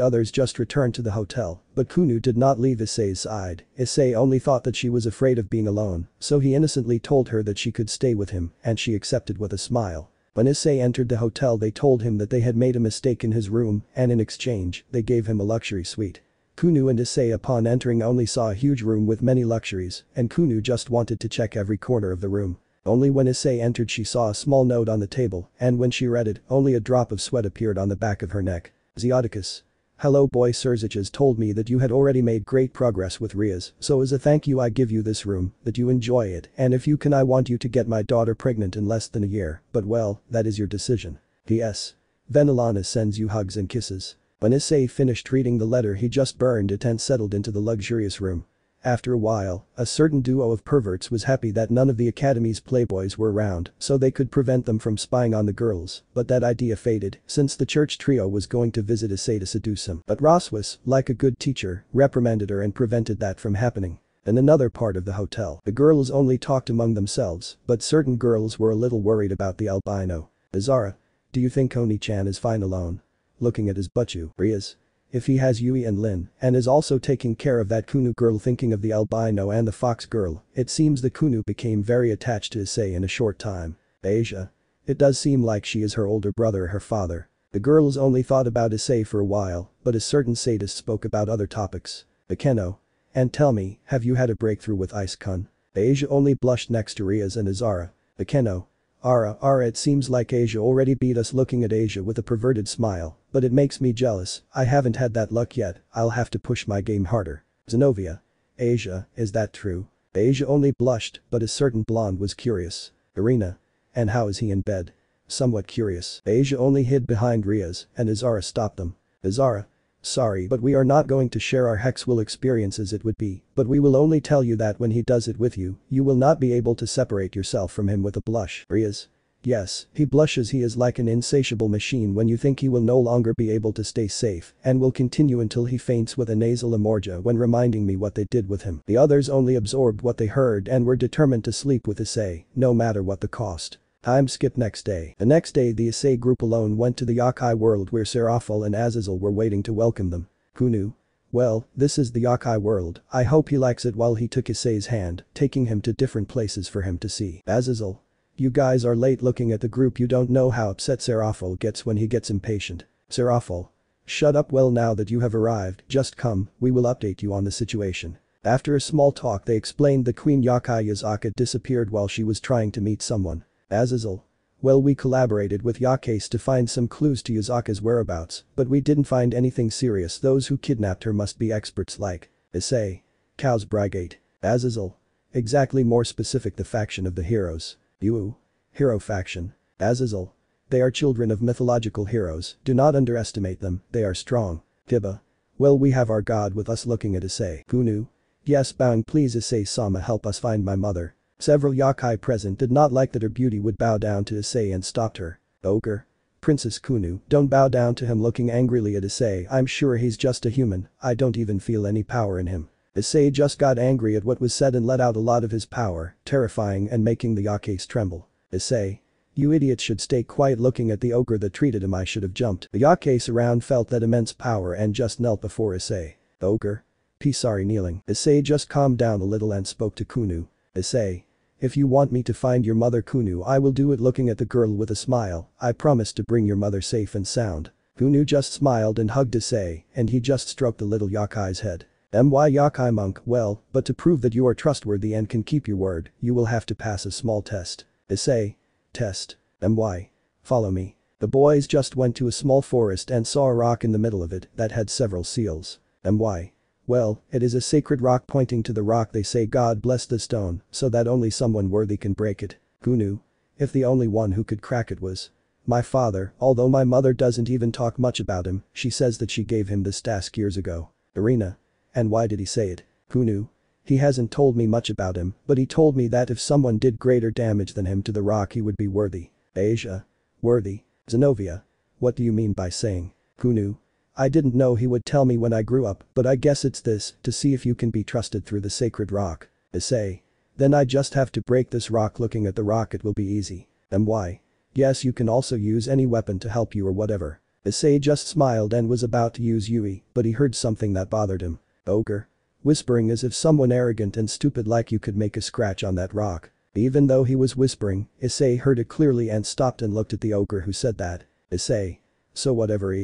others just returned to the hotel, but Kunou did not leave Issei's side. Issei only thought that she was afraid of being alone, so he innocently told her that she could stay with him, and she accepted with a smile. When Issei entered the hotel they told him that they had made a mistake in his room, and in exchange, they gave him a luxury suite. Kunou and Issei upon entering only saw a huge room with many luxuries, and Kunou just wanted to check every corner of the room. Only when Issei entered she saw a small note on the table, and when she read it, only a drop of sweat appeared on the back of her neck. Zeodicus. Hello boy, Sirzechs told me that you had already made great progress with Rias, so as a thank you I give you this room, that you enjoy it, and if you can I want you to get my daughter pregnant in less than a year, but well, that is your decision. P.S. Venelana sends you hugs and kisses. When Issei finished reading the letter he just burned it and settled into the luxurious room. After a while, a certain duo of perverts was happy that none of the academy's playboys were around so they could prevent them from spying on the girls, but that idea faded since the church trio was going to visit Issei to seduce him, but Rossweisse, like a good teacher, reprimanded her and prevented that from happening. In another part of the hotel, the girls only talked among themselves, but certain girls were a little worried about the albino. Azara. Do you think Oni-chan is fine alone? Looking at his butchu, Rias. If he has Yui and Lin and is also taking care of that Kunou girl. Thinking of the albino and the fox girl, it seems the Kunou became very attached to Issei in a short time. Asia. It does seem like she is her older brother or her father. The girls only thought about Issei for a while, but a certain sadist spoke about other topics. Akeno. And tell me, have you had a breakthrough with Ice-kun? Asia only blushed next to Rias and Azara. Akeno. Ara, it seems like Asia already beat us. Looking at Asia with a perverted smile, but it makes me jealous, I haven't had that luck yet, I'll have to push my game harder. Xenovia. Asia, is that true? Asia only blushed, but a certain blonde was curious. Irina. And how is he in bed? Somewhat curious. Asia only hid behind Rias, and Azara stopped them. Azara. Sorry but we are not going to share our hexual experiences. It would be, but we will only tell you that when he does it with you, you will not be able to separate yourself from him. With a blush. Rias. Yes, he blushes. He is like an insatiable machine. When you think he will no longer be able to stay safe and will continue until he faints with a nasal hemorrhage. When reminding me what they did with him, the others only absorbed what they heard and were determined to sleep with Issei, no matter what the cost. Time skip next day. The next day the Issei group alone went to the Yakai world where Seraphil and Azazel were waiting to welcome them. Kunou. Well, this is the Yakai world, I hope he likes it. While he took Issei's hand, taking him to different places for him to see. Azazel. You guys are late. Looking at the group you don't know how upset Seraphil gets when he gets impatient. Seraphil. Shut up. Well, now that you have arrived, just come, we will update you on the situation. After a small talk they explained that Queen Yakai Yasaka disappeared while she was trying to meet someone. Azazel. Well, we collaborated with Yasaka to find some clues to Yasaka's whereabouts, but we didn't find anything serious. Those who kidnapped her must be experts like Issei. Cow's Brigade. Azazel. Exactly, more specific. The faction of the heroes. Yuu. Hero faction. Azazel. They are children of mythological heroes, do not underestimate them, they are strong. Kiba. Well, we have our god with us. Looking at Issei. Kunou. Yes Bang, please Issei-sama, help us find my mother. Several Yakai present did not like that her beauty would bow down to Issei and stopped her. Ogre. Princess Kunou, don't bow down to him. Looking angrily at Issei, I'm sure he's just a human, I don't even feel any power in him. Issei just got angry at what was said and let out a lot of his power, terrifying and making the Yakais tremble. Issei. You idiots should stay quiet. Looking at the ogre that treated him, I should have jumped. The Yakais around felt that immense power and just knelt before Issei. Ogre. Peace. Sorry kneeling. Issei just calmed down a little and spoke to Kunou. Issei. If you want me to find your mother Kunou, I will do it. Looking at the girl with a smile, I promise to bring your mother safe and sound. Kunou just smiled and hugged Issei, and he just stroked the little Yakai's head. My Yakai monk, well, but to prove that you are trustworthy and can keep your word, you will have to pass a small test. Issei. Test. My. Follow me. The boys just went to a small forest and saw a rock in the middle of it that had several seals. My. Well, it is a sacred rock pointing to the rock they say God blessed the stone, so that only someone worthy can break it. Who knew? If the only one who could crack it was my father, although my mother doesn't even talk much about him, she says that she gave him this task years ago. Irina. And why did he say it? Who knew? He hasn't told me much about him, but he told me that if someone did greater damage than him to the rock he would be worthy. Asia. Worthy. Xenovia. What do you mean by saying? Who knew? I didn't know he would tell me when I grew up, but I guess it's this, to see if you can be trusted through the sacred rock. Issei. Then I just have to break this rock. Looking at the rock it will be easy. And why? Yes, you can also use any weapon to help you or whatever. Issei just smiled and was about to use Yui, but he heard something that bothered him. Ogre. Whispering as if someone arrogant and stupid like you could make a scratch on that rock. Even though he was whispering, Issei heard it clearly and stopped and looked at the ogre who said that. Issei. So whatever.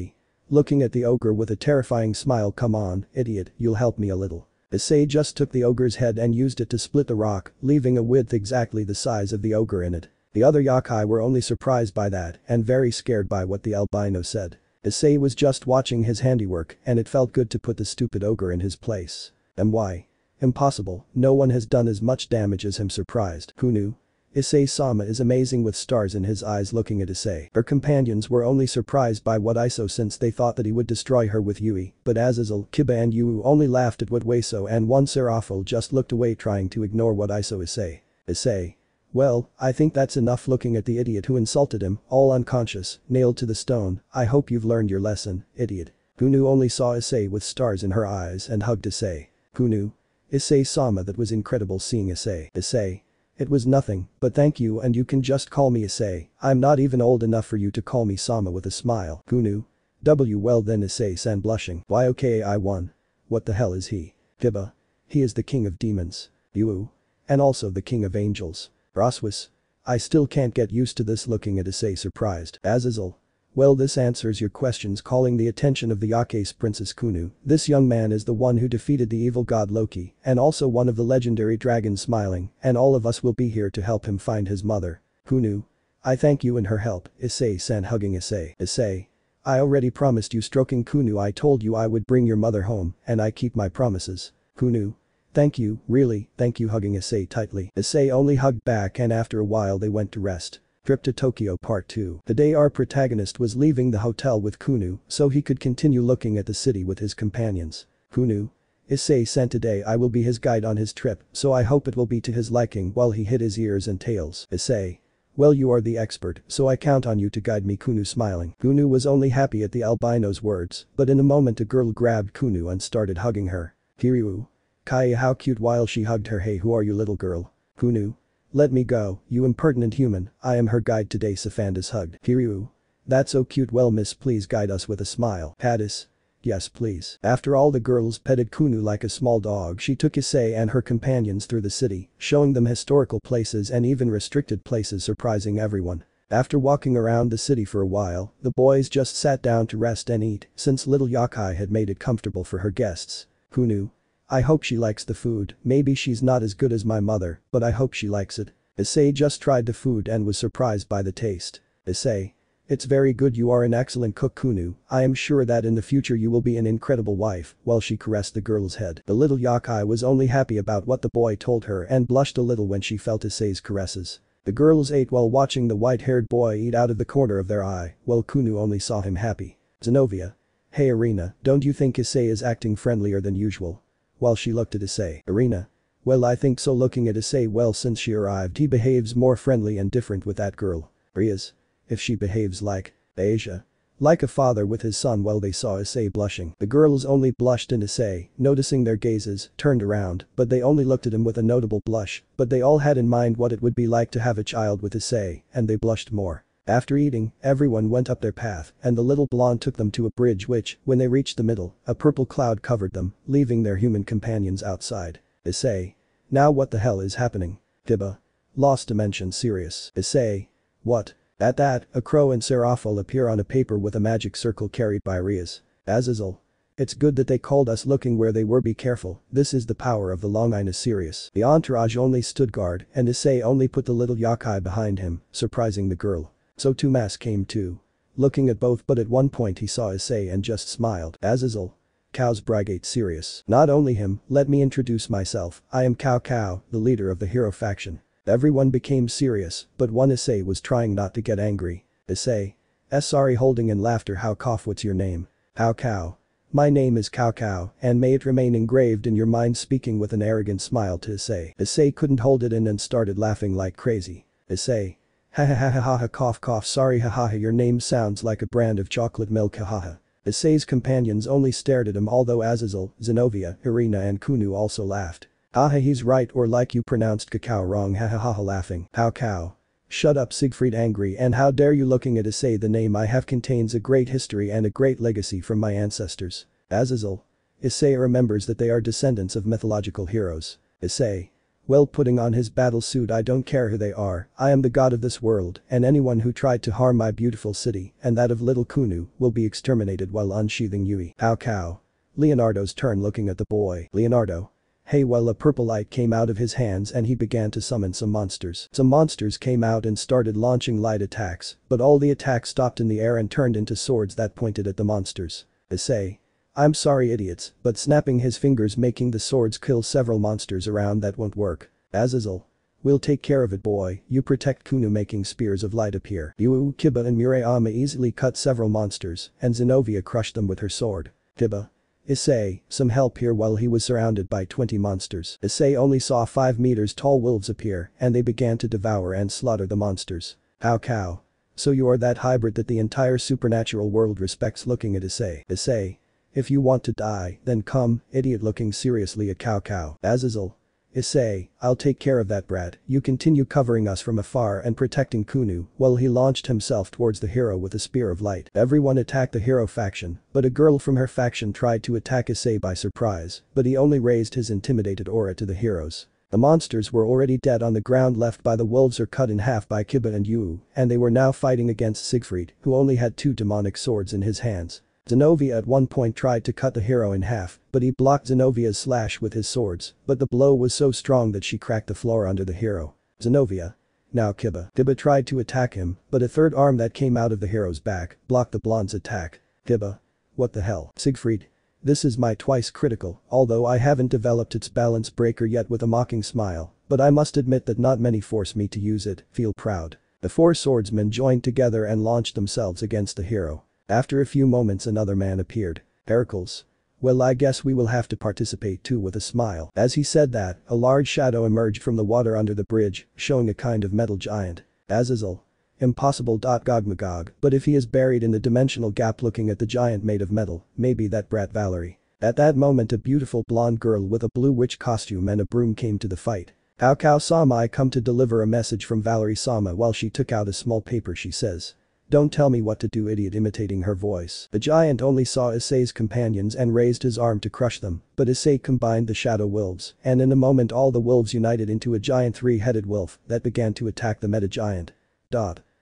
Looking at the ogre with a terrifying smile. Come on, idiot, you'll help me a little. Issei just took the ogre's head and used it to split the rock, leaving a width exactly the size of the ogre in it. The other yokai were only surprised by that and very scared by what the albino said. Issei was just watching his handiwork and it felt good to put the stupid ogre in his place. And why? Impossible, no one has done as much damage as him. Surprised. Who knew? Issei-sama is amazing. With stars in his eyes looking at Issei. Her companions were only surprised by what Issei since they thought that he would destroy her with Yui, but Azazel, Kiba and Yu only laughed at what Waiso and one Seraphil just looked away trying to ignore what Issei is saying. Issei. Well, I think that's enough. Looking at the idiot who insulted him, all unconscious, nailed to the stone. I hope you've learned your lesson, idiot. Kunou only saw Issei with stars in her eyes and hugged Issei. Kunou. Issei-sama, that was incredible seeing Issei. Issei. It was nothing, but thank you, and you can just call me Issei. I'm not even old enough for you to call me Sama. With a smile. Kunou. Well then, Issei-san blushing. Why, okay, I won. What the hell is he? Kiba. He is the king of demons. Yuu. And also the king of angels. Rossweisse. I still can't get used to this. Looking at Issei surprised. Azazel. Well, this answers your questions. Calling the attention of the Yake's Princess Kunou, this young man is the one who defeated the evil god Loki and also one of the legendary dragons. Smiling, and all of us will be here to help him find his mother. Kunou. I thank you and her help, Issei-san hugging Issei. Issei. I already promised you. Stroking Kunou. I told you I would bring your mother home and I keep my promises. Kunou. Thank you, really, thank you hugging Issei tightly. Issei only hugged back and after a while they went to rest. Trip to Tokyo Part 2. The day our protagonist was leaving the hotel with Kunou so he could continue looking at the city with his companions. Kunou. Issei-san, today I will be his guide on his trip, so I hope it will be to his liking. While he hid his ears and tails. Issei. Well, you are the expert, so I count on you to guide me. Kunou smiling. Kunou was only happy at the albino's words, but in a moment a girl grabbed Kunou and started hugging her. Kiryuu. Kai, how cute. While she hugged her. Hey, who are you, little girl? Kunou. Let me go, you impertinent human, I am her guide today. Safandis hugged. Kiryuu. That's so cute. Well, miss, please guide us. With a smile. Cadis. Yes, please. After all the girls petted Kunou like a small dog, she took Issei and her companions through the city, showing them historical places and even restricted places, surprising everyone. After walking around the city for a while, the boys just sat down to rest and eat, since little Yakai had made it comfortable for her guests. Kunou. I hope she likes the food. Maybe she's not as good as my mother, but I hope she likes it. Issei just tried the food and was surprised by the taste. Issei. It's very good. You are an excellent cook. Kunou, I am sure that in the future you will be an incredible wife. While she caressed the girl's head. The little yokai was only happy about what the boy told her and blushed a little when she felt Issei's caresses. The girls ate while watching the white-haired boy eat out of the corner of their eye, while Kunou only saw him happy. Xenovia. Hey Irina, don't you think Issei is acting friendlier than usual? While she looked at Issei. Irina. Well, I think so. Looking at Issei. Well, since she arrived he behaves more friendly and different with that girl. Rias. If she behaves like Asia. Like a father with his son. Well, they saw Issei blushing. The girls only blushed, and Issei, noticing their gazes, turned around, but they only looked at him with a notable blush, but they all had in mind what it would be like to have a child with Issei, and they blushed more. After eating, everyone went up their path, and the little blonde took them to a bridge which, when they reached the middle, a purple cloud covered them, leaving their human companions outside. Issei. Now what the hell is happening? Kiba. Lost dimension serious. Issei. What? At that, a crow and Seraphil appear on a paper with a magic circle carried by Rias. Azazel. It's good that they called us. Looking where they were. Be careful, this is the power of the long eye. Serious. The entourage only stood guard, and Issei only put the little yokai behind him, surprising the girl. So Tumas came too. Looking at both, but at one point he saw Issei and just smiled. Azazel. Cao's brag ain't serious. Not only him, let me introduce myself, I am Cao Cao, the leader of the hero faction. Everyone became serious, but one Issei was trying not to get angry. Issei. Sorry holding in laughter how cough what's your name? How Cao. My name is Cao Cao, and may it remain engraved in your mind, speaking with an arrogant smile to Issei. Issei couldn't hold it in and started laughing like crazy. Issei. Ha ha ha ha ha ha cough cough sorry ha ha ha your name sounds like a brand of chocolate milk ha ha ha. Issei's companions only stared at him, although Azazel, Xenovia, Irina and Kunou also laughed. Ha ha he's right, or like you pronounced cacao wrong ha ha ha ha laughing. How Cao. Shut up Siegfried angry and how dare you looking at Issei the name I have contains a great history and a great legacy from my ancestors. Azazel. Issei remembers that they are descendants of mythological heroes. Issei. Well putting on his battle suit I don't care who they are, I am the god of this world and anyone who tried to harm my beautiful city and that of little Kunou will be exterminated while unsheathing Yui. How Cao. Leonardo's turn looking at the boy. Leonardo. Hey well a purple light came out of his hands and he began to summon some monsters. Some monsters came out and started launching light attacks, but all the attacks stopped in the air and turned into swords that pointed at the monsters. Issei. I'm sorry idiots, but snapping his fingers making the swords kill several monsters around that won't work. Azazel. We'll take care of it boy, you protect Kunou making spears of light appear. Yuu, Kiba and Murayama easily cut several monsters and Xenovia crushed them with her sword. Kiba. Issei, some help here while he was surrounded by 20 monsters. Issei only saw 5 meters tall wolves appear and they began to devour and slaughter the monsters. How Cao. So you are that hybrid that the entire supernatural world respects looking at Issei. Issei. If you want to die, then come, idiot looking seriously at Cao Cao. Azazel. Issei, I'll take care of that brat, you continue covering us from afar and protecting Kunou, while he launched himself towards the hero with a spear of light. Everyone attacked the hero faction, but a girl from her faction tried to attack Issei by surprise, but he only raised his intimidated aura to the heroes. The monsters were already dead on the ground left by the wolves or cut in half by Kiba and Yuu, and they were now fighting against Siegfried, who only had 2 demonic swords in his hands. Xenovia at one point tried to cut the hero in half, but he blocked Zenovia's slash with his swords, but the blow was so strong that she cracked the floor under the hero. Xenovia. Now Kiba. Kiba tried to attack him, but a third arm that came out of the hero's back blocked the blonde's attack. Kiba. What the hell? Siegfried. This is my twice critical, although I haven't developed its balance breaker yet with a mocking smile, but I must admit that not many force me to use it, feel proud. The 4 swordsmen joined together and launched themselves against the hero. After a few moments another man appeared. Heracles. Well I guess we will have to participate too with a smile. As he said that, a large shadow emerged from the water under the bridge, showing a kind of metal giant. Azazel. Impossible. Gogmagog, but if he is buried in the dimensional gap looking at the giant made of metal, maybe that brat Valerie. At that moment a beautiful blonde girl with a blue witch costume and a broom came to the fight. Cao Cao Sama, I come to deliver a message from Valerie Sama. While she took out a small paper she says. Don't tell me what to do idiot imitating her voice. The giant only saw Issei's companions and raised his arm to crush them, but Issei combined the shadow wolves, and in a moment all the wolves united into a giant 3-headed wolf that began to attack the meta giant.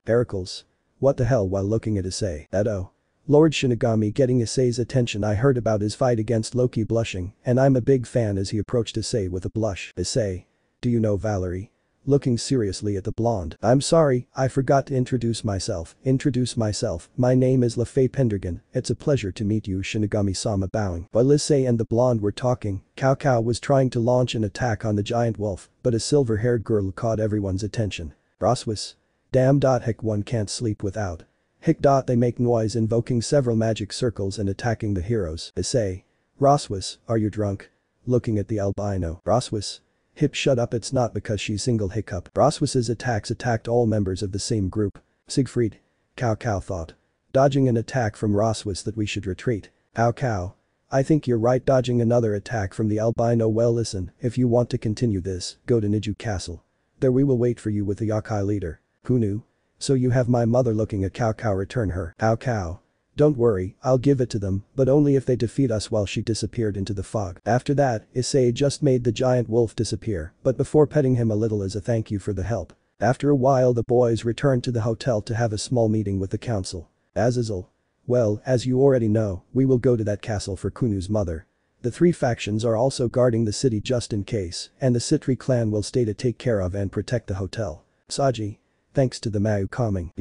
Heracles. What the hell while looking at Issei. Oh. Lord Shinigami getting Issei's attention. I heard about his fight against Loki blushing, and I'm a big fan. As he approached Issei with a blush. Issei. Do you know Valerie? Looking seriously at the blonde. I'm sorry, I forgot to introduce myself, my name is LaFay Pendergan, it's a pleasure to meet you Shinigami-sama bowing. While Issei and the blonde were talking, Cao Cao was trying to launch an attack on the giant wolf, but a silver-haired girl caught everyone's attention. Rossweisse. Damn. One can't sleep without. They make noise invoking several magic circles and attacking the heroes. Issei. Rossweisse, are you drunk? Looking at the albino. Rossweisse. Shut up, it's not because she's single . Rossweisse's attacks attacked all members of the same group. Siegfried. Cao Cao thought. Dodging an attack from Rossweisse that we should retreat. Cao Cao. I think you're right. Dodging another attack from the albino. Well listen, if you want to continue this, go to Niju Castle. There we will wait for you with the yokai leader. Kunou. So you have my mother looking at Cao Cao return her. Cao Cao. Don't worry, I'll give it to them, but only if they defeat us. While she disappeared into the fog. After that, Issei just made the giant wolf disappear, but before petting him a little as a thank you for the help. After a while the boys returned to the hotel to have a small meeting with the council. Azazel. Well, as you already know, we will go to that castle for Kunou's mother. The 3 factions are also guarding the city just in case, and the Sitri clan will stay to take care of and protect the hotel. Saji. Thanks to the Mao calming.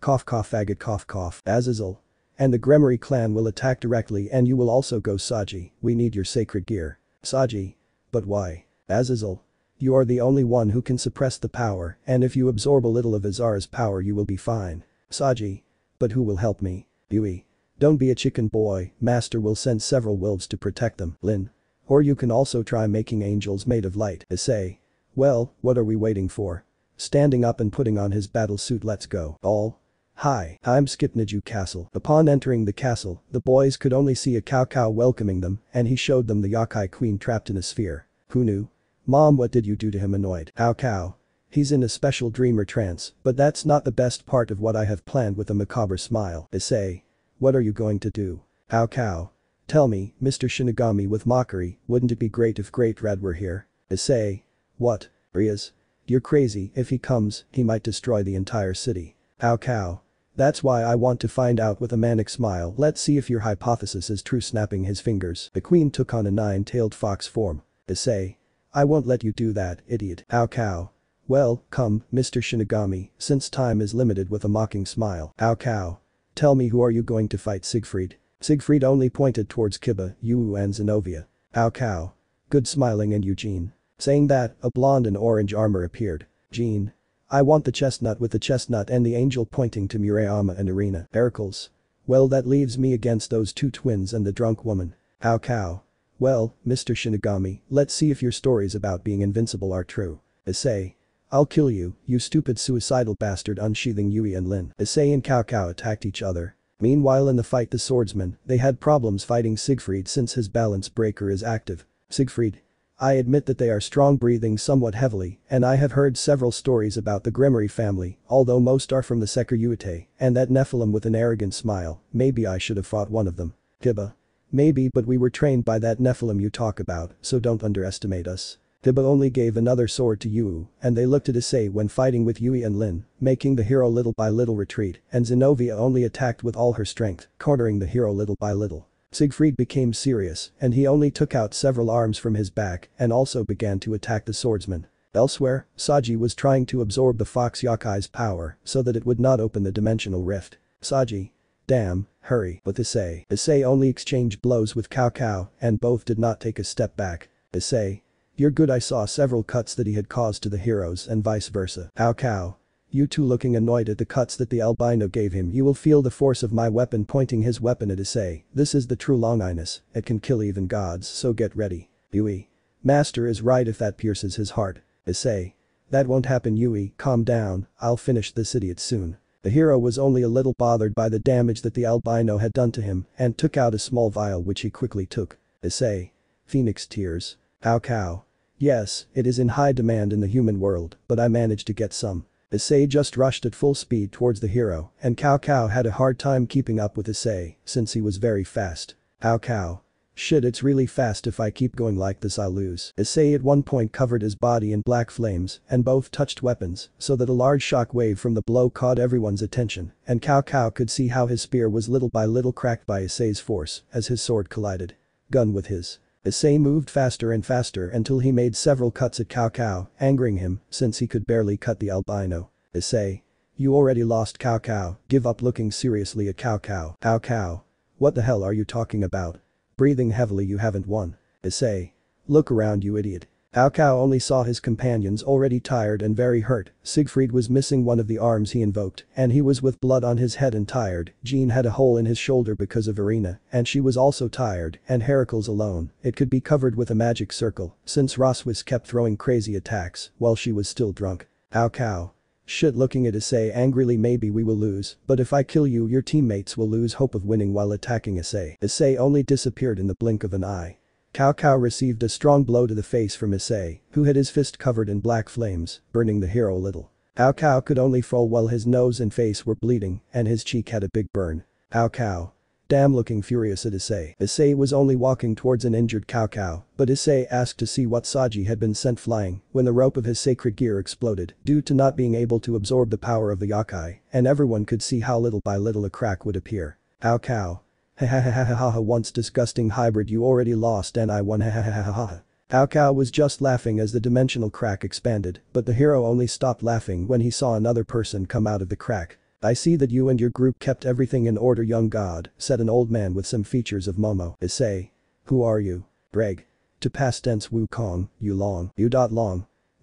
Cough cough faggot cough cough. Azazel. And the Gremory clan will attack directly and you will also go. Saji, we need your sacred gear. Saji. But why? Azazel. You are the only one who can suppress the power, and if you absorb a little of Azara's power you will be fine. Saji. But who will help me? Yui. Don't be a chicken boy, master will send several wolves to protect them. Lin. Or you can also try making angels made of light. Issei. Well, what are we waiting for? Standing up and putting on his battle suit, let's go. All. Hi, I'm Skipniju Castle. Upon entering the castle, the boys could only see a Cao Cao welcoming them, and he showed them the yokai queen trapped in a sphere. Kunou. Mom, what did you do to him? Annoyed. Cao Cao. He's in a special dreamer trance, but that's not the best part of what I have planned. With a macabre smile. Issei. What are you going to do? Cao Cao. Tell me, Mr. Shinigami with mockery, wouldn't it be great if Great Red were here? Issei. What? Rias. You're crazy, if he comes, he might destroy the entire city. Cao Cao. That's why I want to find out. With a manic smile, let's see if your hypothesis is true. Snapping his fingers, the queen took on a nine-tailed fox form. Issei. I won't let you do that, idiot. Cao Cao. Well, come, Mr. Shinigami, since time is limited. With a mocking smile. Cao Cao. Tell me, who are you going to fight? Siegfried. Siegfried only pointed towards Kiba, Yu and Xenovia. Cao Cao. Good. Smiling and Eugene. Saying that, a blonde in orange armor appeared. Jean. I want the chestnut. With the chestnut and the angel pointing to Murayama and Irina. Ericles. Well, that leaves me against those two twins and the drunk woman. Cao Cao. Well, Mr. Shinigami, let's see if your stories about being invincible are true. Issei. I'll kill you, you stupid suicidal bastard. Unsheathing Yui and Lin. Issei and Cao Cao attacked each other. Meanwhile, in the fight the swordsman, they had problems fighting Siegfried since his balance breaker is active. Siegfried. I admit that they are strong, breathing somewhat heavily, and I have heard several stories about the Gremory family, although most are from the Sekirute, and that Nephilim. With an arrogant smile, maybe I should have fought one of them. Kiba. Maybe, but we were trained by that Nephilim you talk about, so don't underestimate us. Kiba only gave another sword to Yu, and they looked at Issei when fighting with Yui and Lin, making the hero little by little retreat, and Xenovia only attacked with all her strength, cornering the hero little by little. Siegfried became serious, and he only took out several arms from his back and also began to attack the swordsman. Elsewhere, Saji was trying to absorb the fox yakai's power so that it would not open the dimensional rift. Saji. Damn, hurry. With Issei. Issei only exchanged blows with Cao Cao, and both did not take a step back. Issei. You're good. I saw several cuts that he had caused to the heroes and vice versa. Cao Cao. You two. Looking annoyed at the cuts that the albino gave him. You will feel the force of my weapon. Pointing his weapon at Issei. This is the true longinus, it can kill even gods, so get ready. Yui. Master is right. If that pierces his heart. Issei. That won't happen. Yui, calm down, I'll finish this idiot soon. The hero was only a little bothered by the damage that the albino had done to him and took out a small vial which he quickly took. Issei. Phoenix tears. Cao Cao. Yes, it is in high demand in the human world, but I managed to get some. Issei just rushed at full speed towards the hero, and Cao Cao had a hard time keeping up with Issei since he was very fast. Cao Cao. Shit, it's really fast. If I keep going like this I'll lose. Issei at one point covered his body in black flames and both touched weapons so that a large shock wave from the blow caught everyone's attention, and Cao Cao could see how his spear was little by little cracked by Issei's force as his sword collided. Gun with his. Issei moved faster and faster until he made several cuts at Cao Cao, angering him since he could barely cut the albino. Issei. You already lost. Cao Cao. Give up. Looking seriously at Cao Cao. Cao Cao. What the hell are you talking about? Breathing heavily. You haven't won. Issei. Look around, you idiot. Cao Cao only saw his companions already tired and very hurt. Siegfried was missing one of the arms he invoked, and he was with blood on his head and tired. Jean had a hole in his shoulder because of Irina, and she was also tired, and Heracles alone, it could be covered with a magic circle, since Rossweisse kept throwing crazy attacks while she was still drunk. Cao Cao. Shit. Looking at Issei angrily. Maybe we will lose, but if I kill you, your teammates will lose hope of winning. While attacking Issei. Issei only disappeared in the blink of an eye. Cao Cao received a strong blow to the face from Issei, who had his fist covered in black flames, burning the hero little. Cao Cao could only fall while his nose and face were bleeding and his cheek had a big burn. Cao Cao. Damn. Looking furious at Issei. Issei was only walking towards an injured Cao Cao, but Issei asked to see what Saji had been sent flying when the rope of his sacred gear exploded due to not being able to absorb the power of the yokai, and everyone could see how little by little a crack would appear. Cao Cao. Ha. Once disgusting hybrid. You already lost and I won. Ha. Cao Cao was just laughing as the dimensional crack expanded, but the hero only stopped laughing when he saw another person come out of the crack. I see that you and your group kept everything in order, young god, said an old man with some features of Momo. Issei. Who are you? Draig. To past tense Wukong, you long.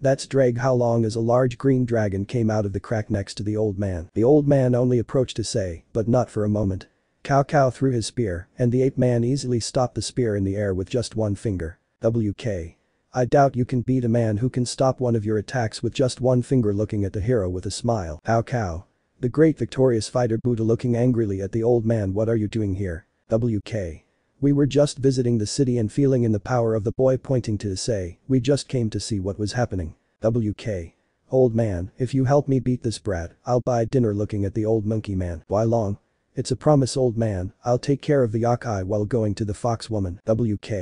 That's Draig. How long? As a large green dragon came out of the crack next to the old man. The old man only approached Issei, but not for a moment. Cao Cao threw his spear, and the ape man easily stopped the spear in the air with just one finger. WK. I doubt you can beat a man who can stop one of your attacks with just one finger, looking at the hero with a smile. Cao Cao. The great victorious fighter Buddha, looking angrily at the old man. What are you doing here? WK. We were just visiting the city and feeling in the power of the boy, pointing to Issei. We just came to see what was happening. WK. Old man, if you help me beat this brat, I'll buy dinner, looking at the old monkey man. Why long? It's a promise, old man. I'll take care of the yokai while going to the fox woman. WK.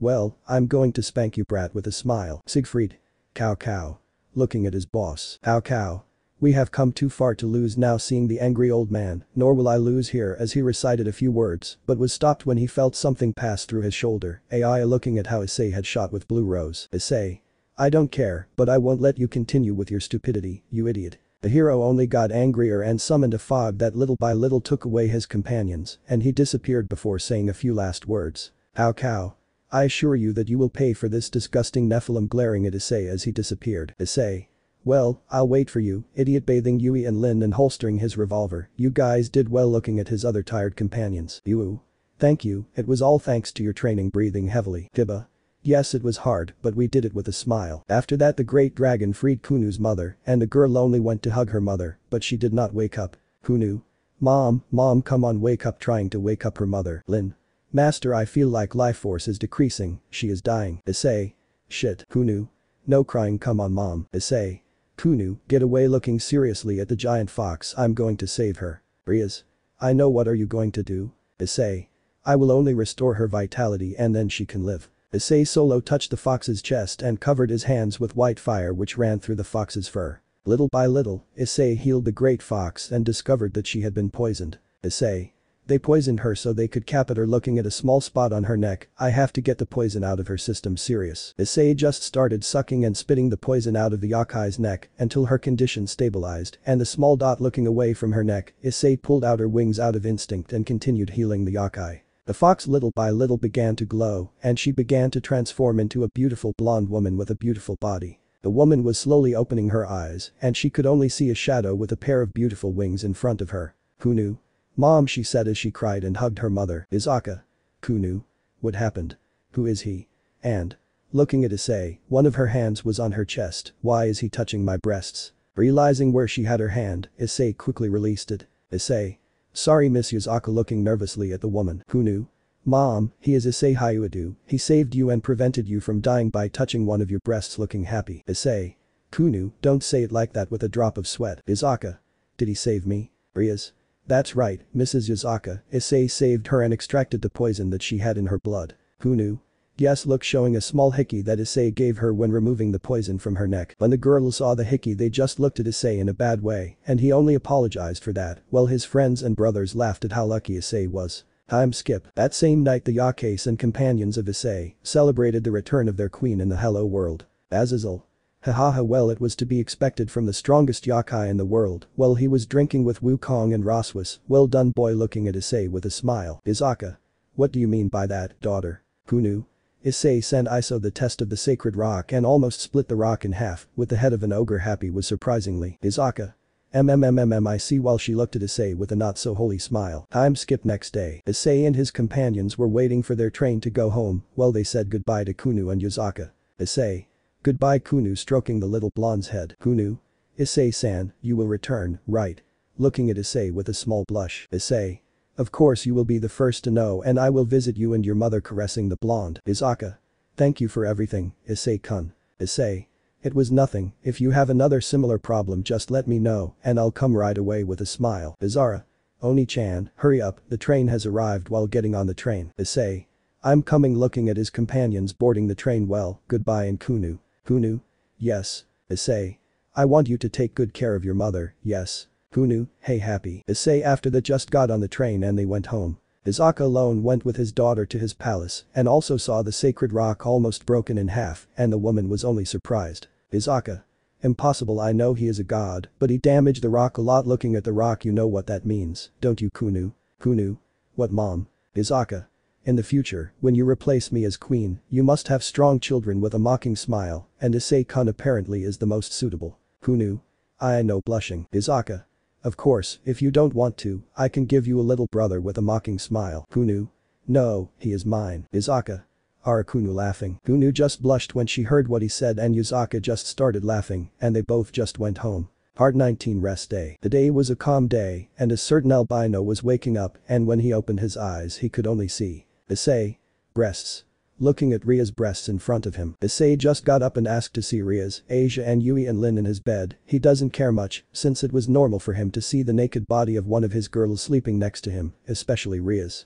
Well, I'm going to spank you, brat, with a smile. Siegfried. Cao Cao. Looking at his boss. Cao Cao. We have come too far to lose now, seeing the angry old man, nor will I lose here, as he recited a few words but was stopped when he felt something pass through his shoulder. AI looking at how Issei had shot with blue rose. Issei. I don't care, but I won't let you continue with your stupidity, you idiot. The hero only got angrier and summoned a fog that little by little took away his companions, and he disappeared before saying a few last words. Cao Cao. I assure you that you will pay for this, disgusting Nephilim, glaring at Issei as he disappeared. Issei. Well, I'll wait for you, idiot, bathing Yui and Lin and holstering his revolver. You guys did well, looking at his other tired companions. Yuu. Thank you, it was all thanks to your training, breathing heavily. Kiba. Yes, it was hard, but we did it, with a smile. After that the great dragon freed Kunu's mother, and the girl only went to hug her mother, but she did not wake up. Kunou. Mom, come on, wake up, trying to wake up her mother. Lin. Master, I feel like life force is decreasing, she is dying. Issei. Shit. Kunou. No crying, come on mom. Issei. Kunou, get away, looking seriously at the giant fox. I'm going to save her. Rias. I know, what are you going to do? Issei. I will only restore her vitality and then she can live. Issei solo touched the fox's chest and covered his hands with white fire which ran through the fox's fur. Little by little, Issei healed the great fox and discovered that she had been poisoned. Issei. They poisoned her so they could cap at her, looking at a small spot on her neck. I have to get the poison out of her system, serious. Issei just started sucking and spitting the poison out of the yakai's neck until her condition stabilized and the small dot looking away from her neck. Issei pulled out her wings out of instinct and continued healing the yakai. The fox little by little began to glow and she began to transform into a beautiful blonde woman with a beautiful body. The woman was slowly opening her eyes and she could only see a shadow with a pair of beautiful wings in front of her. Kunou. Mom, she said as she cried and hugged her mother. Yasaka. Kunou. What happened? Who is he? And. Looking at Issei, one of her hands was on her chest. Why is he touching my breasts? Realizing where she had her hand, Issei quickly released it. Issei. Sorry, Miss Yasaka, looking nervously at the woman. Kunou. Mom, he is Issei Hayuado. He saved you and prevented you from dying by touching one of your breasts, looking happy. Issei. Kunou, don't say it like that, with a drop of sweat. Yasaka. Did he save me? Rias. That's right, Mrs. Yasaka. Issei saved her and extracted the poison that she had in her blood. Kunou. Yes, look, showing a small hickey that Issei gave her when removing the poison from her neck. When the girls saw the hickey they just looked at Issei in a bad way and he only apologized for that, while his friends and brothers laughed at how lucky Issei was. Time skip. That same night the Yakais and companions of Issei celebrated the return of their queen in the Hello World. Azazel. Hahaha, well, it was to be expected from the strongest yakai in the world. Well, he was drinking with Wukong and Rossweisse. Well done, boy, looking at Issei with a smile. Yasaka. What do you mean by that, daughter? Kunou. Issei sent Iso the test of the sacred rock and almost split the rock in half with the head of an ogre. Happy was surprisingly. Yasaka. I see, while she looked at Issei with a not so holy smile. Time skip. Next day, Issei and his companions were waiting for their train to go home. Well, they said goodbye to Kunou and Yasaka. Issei. Goodbye, Kunou, stroking the little blonde's head. Kunou. Issei-san, you will return, right? Looking at Issei with a small blush. Issei. Of course, you will be the first to know and I will visit you and your mother, caressing the blonde. Yasaka. Thank you for everything, Issei-kun. Issei. It was nothing, if you have another similar problem just let me know and I'll come right away, with a smile. Azara. Oni-chan, hurry up, the train has arrived. While getting on the train, Issei. I'm coming, looking at his companions boarding the train. Well, goodbye. And Kunou. Kunou. Yes. Issei. I want you to take good care of your mother, yes. Kunou. Hey, happy. Issei after that just got on the train and they went home. Yasaka alone went with his daughter to his palace and also saw the sacred rock almost broken in half and the woman was only surprised. Yasaka. Impossible. I know he is a god, but he damaged the rock a lot. Looking at the rock, you know what that means, don't you, Kunou? Kunou? What, mom? Izaka. In the future, when you replace me as queen, you must have strong children. With a mocking smile, and Issei-kun apparently is the most suitable. Kunou? I know, blushing. Izaka. Of course, if you don't want to, I can give you a little brother. With a mocking smile. Kunou? No, he is mine. Izaka. Kunou laughing. Kunou just blushed when she heard what he said, and Yasaka just started laughing, and they both just went home. Part 19. Rest day. The day was a calm day, and a certain albino was waking up, and when he opened his eyes he could only see Issei breasts. Looking at Ria's breasts in front of him, Issei just got up and asked to see Ria's, Asia and Yui and Lin in his bed. He doesn't care much, since it was normal for him to see the naked body of one of his girls sleeping next to him, especially Ria's.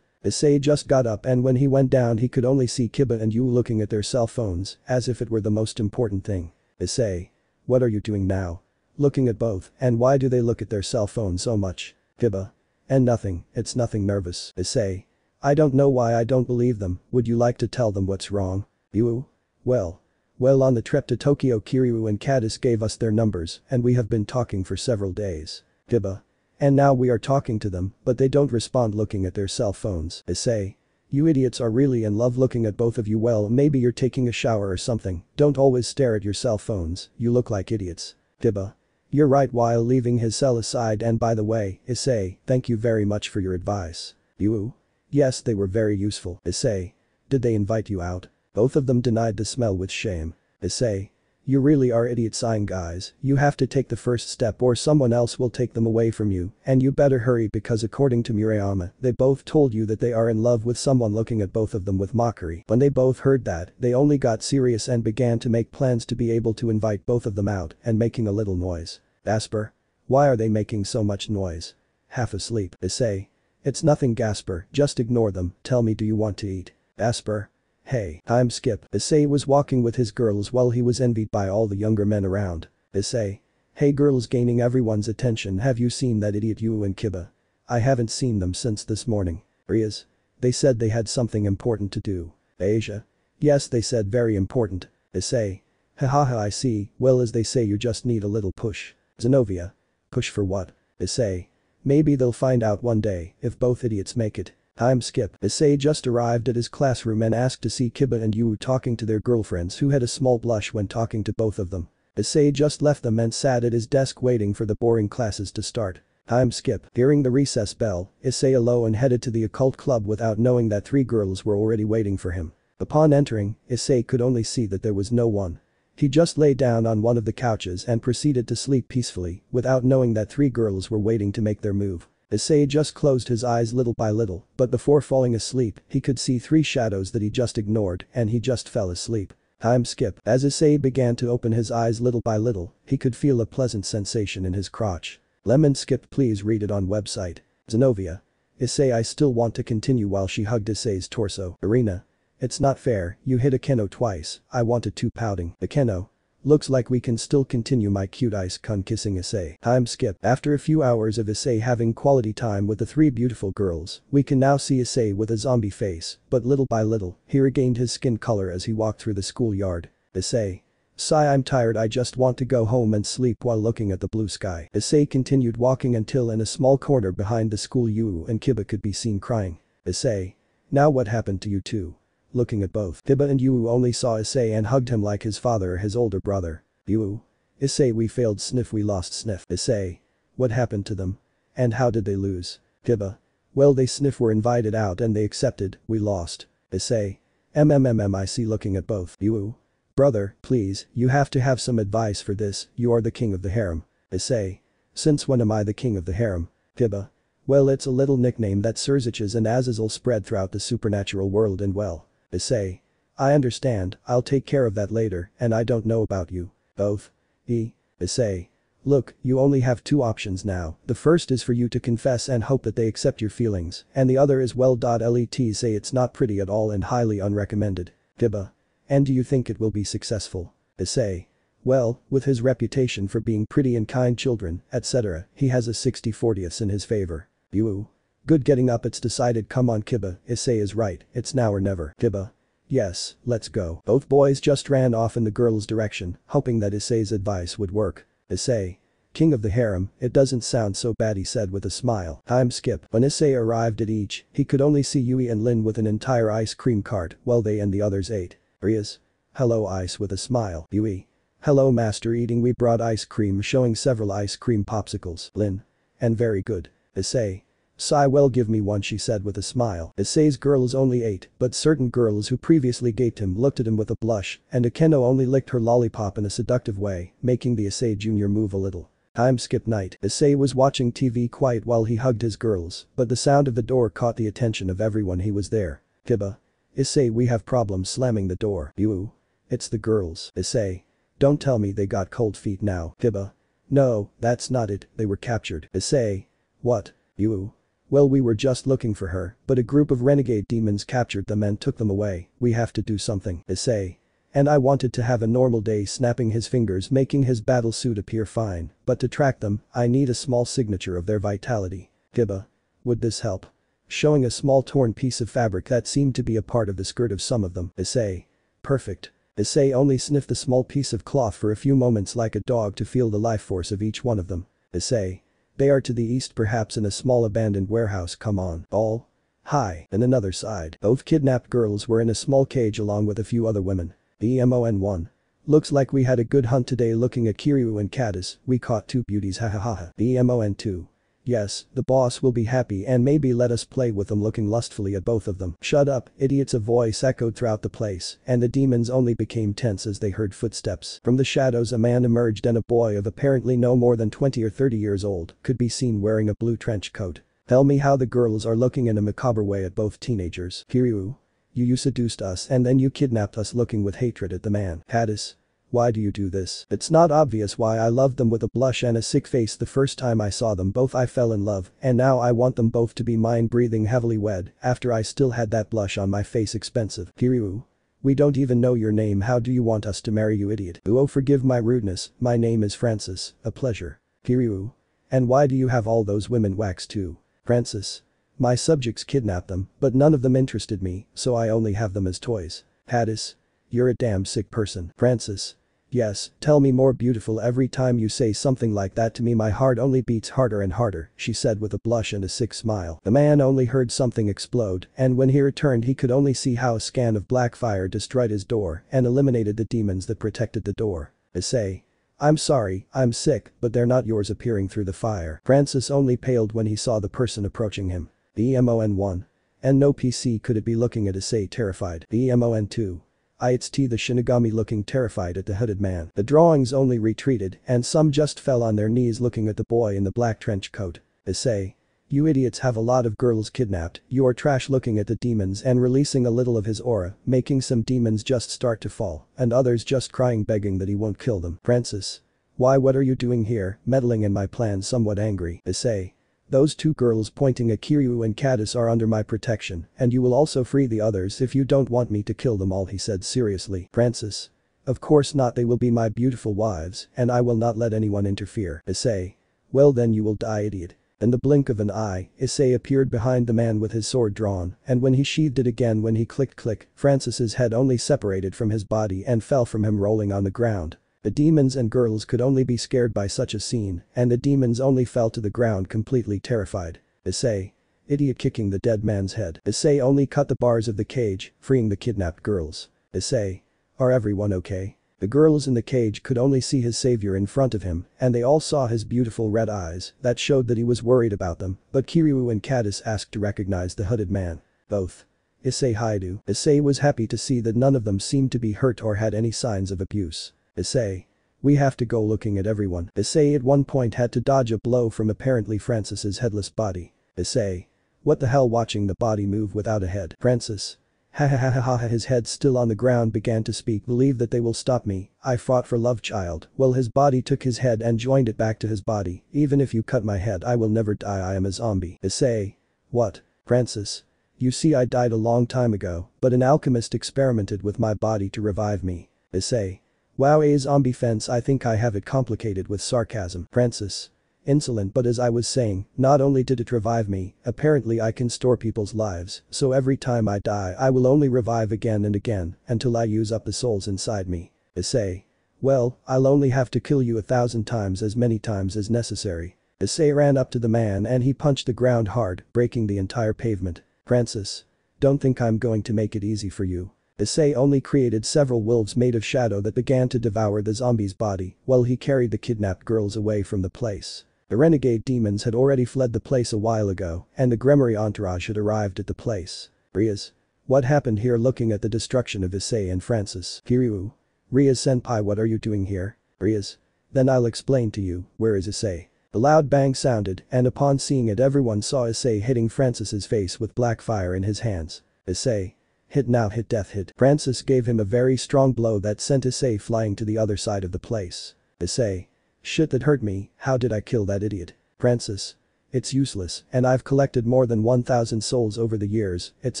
Issei just got up, and when he went down he could only see Kiba and Yu looking at their cell phones as if it were the most important thing. Issei. What are you doing now? Looking at both, and why do they look at their cell phone so much? Kiba. And nothing, it's nothing. Nervous. Issei. I don't know why I don't believe them. Would you like to tell them what's wrong? Yu. Well, on the trip to Tokyo, Kiryuu and Cadis gave us their numbers and we have been talking for several days. Kiba. And now we are talking to them, but they don't respond. Looking at their cell phones. Issei. You idiots are really in love. Looking at both of you. Well, maybe you're taking a shower or something. Don't always stare at your cell phones, you look like idiots. Kiba. You're right. While leaving his cell aside, and by the way, Issei, thank you very much for your advice. Yuu. Yes, they were very useful. Issei. Did they invite you out? Both of them denied the smell with shame. Issei. You really are idiot sign guys, you have to take the first step or someone else will take them away from you, and you better hurry because according to Murayama, they both told you that they are in love with someone. Looking at both of them with mockery. When they both heard that, they only got serious and began to make plans to be able to invite both of them out and making a little noise. Gasper. Why are they making so much noise? Half asleep. Issei. It's nothing Gasper, just ignore them. Tell me, do you want to eat? Gasper. Hey, I'm Skip. Issei was walking with his girls while he was envied by all the younger men around. Issei. Hey girls. Gaining everyone's attention. Have you seen that idiot Yu and Kiba? I haven't seen them since this morning. Rias. They said they had something important to do. Asia. Yes, they said very important. Issei. Hahaha, I see. Well, as they say, you just need a little push. Xenovia. Push for what? Issei. Maybe they'll find out one day if both idiots make it. I'm Skip. Issei just arrived at his classroom and asked to see Kiba and Yuu talking to their girlfriends, who had a small blush when talking to both of them. Issei just left them and sat at his desk waiting for the boring classes to start. I'm Skip. Hearing the recess bell, Issei alone and headed to the occult club without knowing that three girls were already waiting for him. Upon entering, Issei could only see that there was no one. He just lay down on one of the couches and proceeded to sleep peacefully without knowing that three girls were waiting to make their move. Issei just closed his eyes little by little, but before falling asleep he could see three shadows that he just ignored, and he just fell asleep. I'm Skip. As Issei began to open his eyes little by little, he could feel a pleasant sensation in his crotch. Lemon Skip, please read it on website. Xenovia. Issei, I still want to continue. While she hugged Issei's torso. Irina. It's not fair, you hit Akeno twice, I wanted to. Pouting. Akeno. Looks like we can still continue. My cute ice-kun kissing Issei. I'm Skip. After a few hours of Issei having quality time with the three beautiful girls, we can now see Issei with a zombie face, but little by little, he regained his skin color as he walked through the schoolyard. Issei. Sigh, I'm tired, I just want to go home and sleep. While looking at the blue sky, Issei continued walking until in a small corner behind the school Yu and Kiba could be seen crying. Issei. Now what happened to you two? Looking at both, Kiba and Yuu only saw Issei and hugged him like his father or his older brother. Yuu. Issei, we failed. Sniff, we lost. Sniff. Issei. What happened to them? And how did they lose? Kiba. Well, they sniff were invited out and they accepted. We lost. Issei. I see. Looking at both, Yuu. Brother, please, you have to have some advice for this, you are the king of the harem. Issei. Since when am I the king of the harem? Kiba. Well, it's a little nickname that Sirzechs and Azazel spread throughout the supernatural world, and well. Issei. I understand, I'll take care of that later, and I don't know about you. Both. Issei. Look, you only have two options now. The first is for you to confess and hope that they accept your feelings, and the other is well. Let say it's not pretty at all and highly unrecommended. Kiba. And do you think it will be successful? Issei. Well, with his reputation for being pretty and kind children, etc., he has a 60/40 in his favor. Yuu. Good. Getting up, it's decided. Come on Kiba, Issei is right, it's now or never. Kiba. Yes, let's go. Both boys just ran off in the girl's direction, hoping that Issei's advice would work. Issei, king of the harem, it doesn't sound so bad, he said with a smile. I'm Skip. When Issei arrived at each, he could only see Yui and Lin with an entire ice cream cart while they and the others ate. Rias. Hello, Ice, with a smile. Yui. Hello, master, eating. We brought ice cream, showing several ice cream popsicles. Lin. And very good. Issei. Sigh, well, give me one, she said with a smile. Issei's girls only ate, but certain girls who previously gaped him looked at him with a blush, and Akeno only licked her lollipop in a seductive way, making the Issei Jr. move a little. I'm Skip Knight. Issei was watching TV quiet while he hugged his girls, but the sound of the door caught the attention of everyone. He was there. Kiba. Issei, we have problems, slamming the door. Yuu. It's the girls. Issei. Don't tell me they got cold feet now. Kiba. No, that's not it, they were captured. Issei. What? Yuu. Well, we were just looking for her, but a group of renegade demons captured them and took them away. We have to do something. Issei. And I wanted to have a normal day, snapping his fingers, making his battle suit appear fine, but to track them, I need a small signature of their vitality. Kiba. Would this help? Showing a small torn piece of fabric that seemed to be a part of the skirt of some of them. Issei. Perfect. Issei only sniffed the small piece of cloth for a few moments like a dog to feel the life force of each one of them. Issei. They are to the east, perhaps in a small abandoned warehouse. Come on. All. Hi. And another side. Both kidnapped girls were in a small cage along with a few other women. BMON1. Looks like we had a good hunt today, looking at Kiryuu and Cadis, we caught two beauties, ha ha ha ha. BMON2. Yes, the boss will be happy and maybe let us play with them, looking lustfully at both of them. Shut up, idiots, a voice echoed throughout the place, and the demons only became tense as they heard footsteps. From the shadows a man emerged, and a boy of apparently no more than 20 or 30 years old could be seen wearing a blue trench coat. Tell me how the girls are looking in a macabre way at both teenagers. Kiryuu. You seduced us and then you kidnapped us, looking with hatred at the man. Cadis. Why do you do this? It's not obvious why. I loved them, with a blush and a sick face. The first time I saw them both I fell in love, and now I want them both to be mine, breathing heavily, wed after I still had that blush on my face. Expensive. Kiryuu. We don't even know your name, how do you want us to marry you, idiot? Oh, forgive my rudeness, my name is Francis. A pleasure. Kiryuu. And why do you have all those women waxed too? Francis. My subjects kidnapped them, but none of them interested me, so I only have them as toys. Cadis. You're a damn sick person. Francis. Yes, tell me more, beautiful. Every time you say something like that to me my heart only beats harder and harder, she said with a blush and a sick smile. The man only heard something explode, and when he returned he could only see how a scan of black fire destroyed his door and eliminated the demons that protected the door. Issei. I'm sorry, I'm sick, but they're not yours, appearing through the fire. Francis only paled when he saw the person approaching him. BMON1. And no PC could it be, looking at Issei terrified. BMON2. It's the Shinigami, looking terrified at the hooded man. The drawings only retreated and some just fell on their knees looking at the boy in the black trench coat. Issei. You idiots have a lot of girls kidnapped, you are trash, looking at the demons and releasing a little of his aura, making some demons just start to fall and others just crying, begging that he won't kill them. Francis. Why, what are you doing here, meddling in my plans, somewhat angry. Issei. Those two girls, pointing at Kiryuu and Cadis, are under my protection, and you will also free the others if you don't want me to kill them all, he said seriously. Francis. Of course not, they will be my beautiful wives, and I will not let anyone interfere. Issei. Well then you will die, idiot. In the blink of an eye, Issei appeared behind the man with his sword drawn, and when he sheathed it again, when he clicked click, Francis's head only separated from his body and fell from him, rolling on the ground. The demons and girls could only be scared by such a scene, and the demons only fell to the ground completely terrified. Issei. Idiot, kicking the dead man's head. Issei only cut the bars of the cage, freeing the kidnapped girls. Issei. Are everyone okay? The girls in the cage could only see his savior in front of him, and they all saw his beautiful red eyes that showed that he was worried about them, but Kiryuu and Cadis asked to recognize the hooded man. Both. Issei Haidu. Issei was happy to see that none of them seemed to be hurt or had any signs of abuse. Issei. We have to go, looking at everyone. Issei at one point had to dodge a blow from apparently Francis's headless body. Issei. What the hell, watching the body move without a head. Francis. Ha ha ha ha ha ha, his head still on the ground, began to speak. Believe that they will stop me, I fought for love, child. Well, his body took his head and joined it back to his body. Even if you cut my head I will never die, I am a zombie. Issei. What? Francis. You see, I died a long time ago, but an alchemist experimented with my body to revive me. Issei. Wow, a zombie fence, I think I have it, complicated with sarcasm. Francis. Insolent, but as I was saying, not only did it revive me, apparently I can store people's lives, so every time I die I will only revive again and again, until I use up the souls inside me. Issei. Well, I'll only have to kill you 1,000 times, as many times as necessary. Issei ran up to the man and he punched the ground hard, breaking the entire pavement. Francis. Don't think I'm going to make it easy for you. Issei only created several wolves made of shadow that began to devour the zombie's body while he carried the kidnapped girls away from the place. The renegade demons had already fled the place a while ago and the Gremory entourage had arrived at the place. Rias. What happened here? Looking at the destruction of Issei and Francis, Kiryuu. Rias-senpai, what are you doing here? Rias. Then I'll explain to you. Where is Issei? A loud bang sounded and upon seeing it everyone saw Issei hitting Francis's face with black fire in his hands. Issei. Hit now, hit, death hit. Francis gave him a very strong blow that sent Issei flying to the other side of the place. Issei. Shit, that hurt me. How did I kill that idiot? Francis. It's useless, and I've collected more than 1,000 souls over the years, it's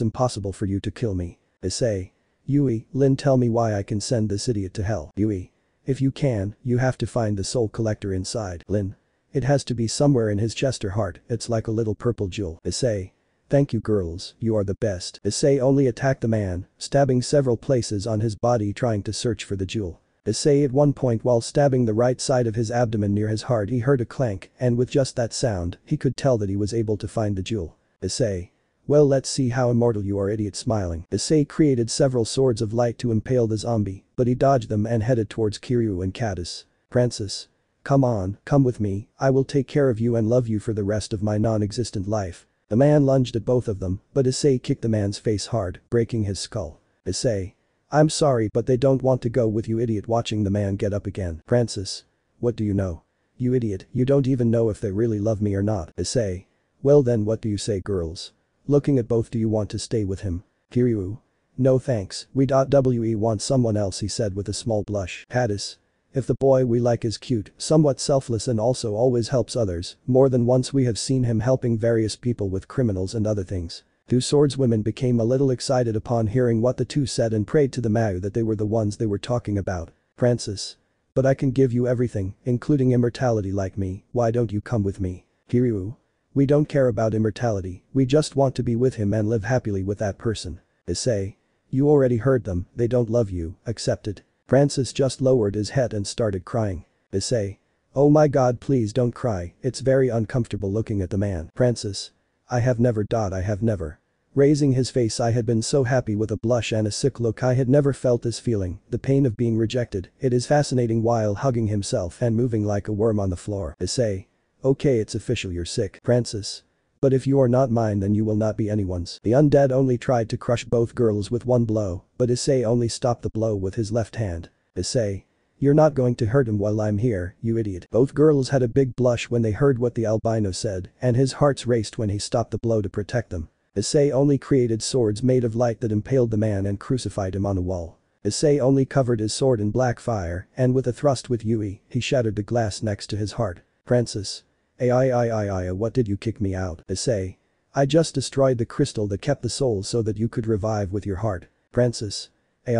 impossible for you to kill me. Issei. Yui, Lin, tell me why I can send this idiot to hell. Yui. If you can, you have to find the soul collector inside. Lin. It has to be somewhere in his chest or heart, it's like a little purple jewel. Issei. Thank you girls, you are the best. Issei only attacked the man, stabbing several places on his body trying to search for the jewel. Issei at one point, while stabbing the right side of his abdomen near his heart, he heard a clank, and with just that sound, he could tell that he was able to find the jewel. Issei. Well, let's see how immortal you are, idiot. Smiling, Issei created several swords of light to impale the zombie, but he dodged them and headed towards Kiryuu and Cadis. Francis. Come on, come with me, I will take care of you and love you for the rest of my non-existent life. The man lunged at both of them, but Issei kicked the man's face hard, breaking his skull. Issei. I'm sorry, but they don't want to go with you, idiot. Watching the man get up again. Francis. What do you know? You idiot, you don't even know if they really love me or not. Issei. Well then, what do you say girls? Looking at both, do you want to stay with him? Kiryuu. No thanks, we want someone else, he said with a small blush. Cadis. If the boy we like is cute, somewhat selfless and also always helps others, more than once we have seen him helping various people with criminals and other things. Two swordswomen became a little excited upon hearing what the two said and prayed to the Mao that they were the ones they were talking about. Francis. But I can give you everything, including immortality. Like me, why don't you come with me? Kiryuu. We don't care about immortality, we just want to be with him and live happily with that person. Issei. You already heard them, they don't love you, accept it. Francis just lowered his head and started crying. Issei. Oh my god, please don't cry, it's very uncomfortable. Looking at the man. Francis. I have never. Raising his face, I had been so happy with a blush and a sick look. I had never felt this feeling, the pain of being rejected. It is fascinating. While hugging himself and moving like a worm on the floor. Issei. Okay, it's official, you're sick. Francis. But if you are not mine, then you will not be anyone's. The undead only tried to crush both girls with one blow, but Issei only stopped the blow with his left hand. Issei. You're not going to hurt him while I'm here, you idiot. Both girls had a big blush when they heard what the albino said, and his hearts raced when he stopped the blow to protect them. Issei only created swords made of light that impaled the man and crucified him on a wall. Issei only covered his sword in black fire, and with a thrust with Yui, he shattered the glass next to his heart. Francis. What did you kick me out? Issei. I just destroyed the crystal that kept the soul so that you could revive with your heart. Francis. I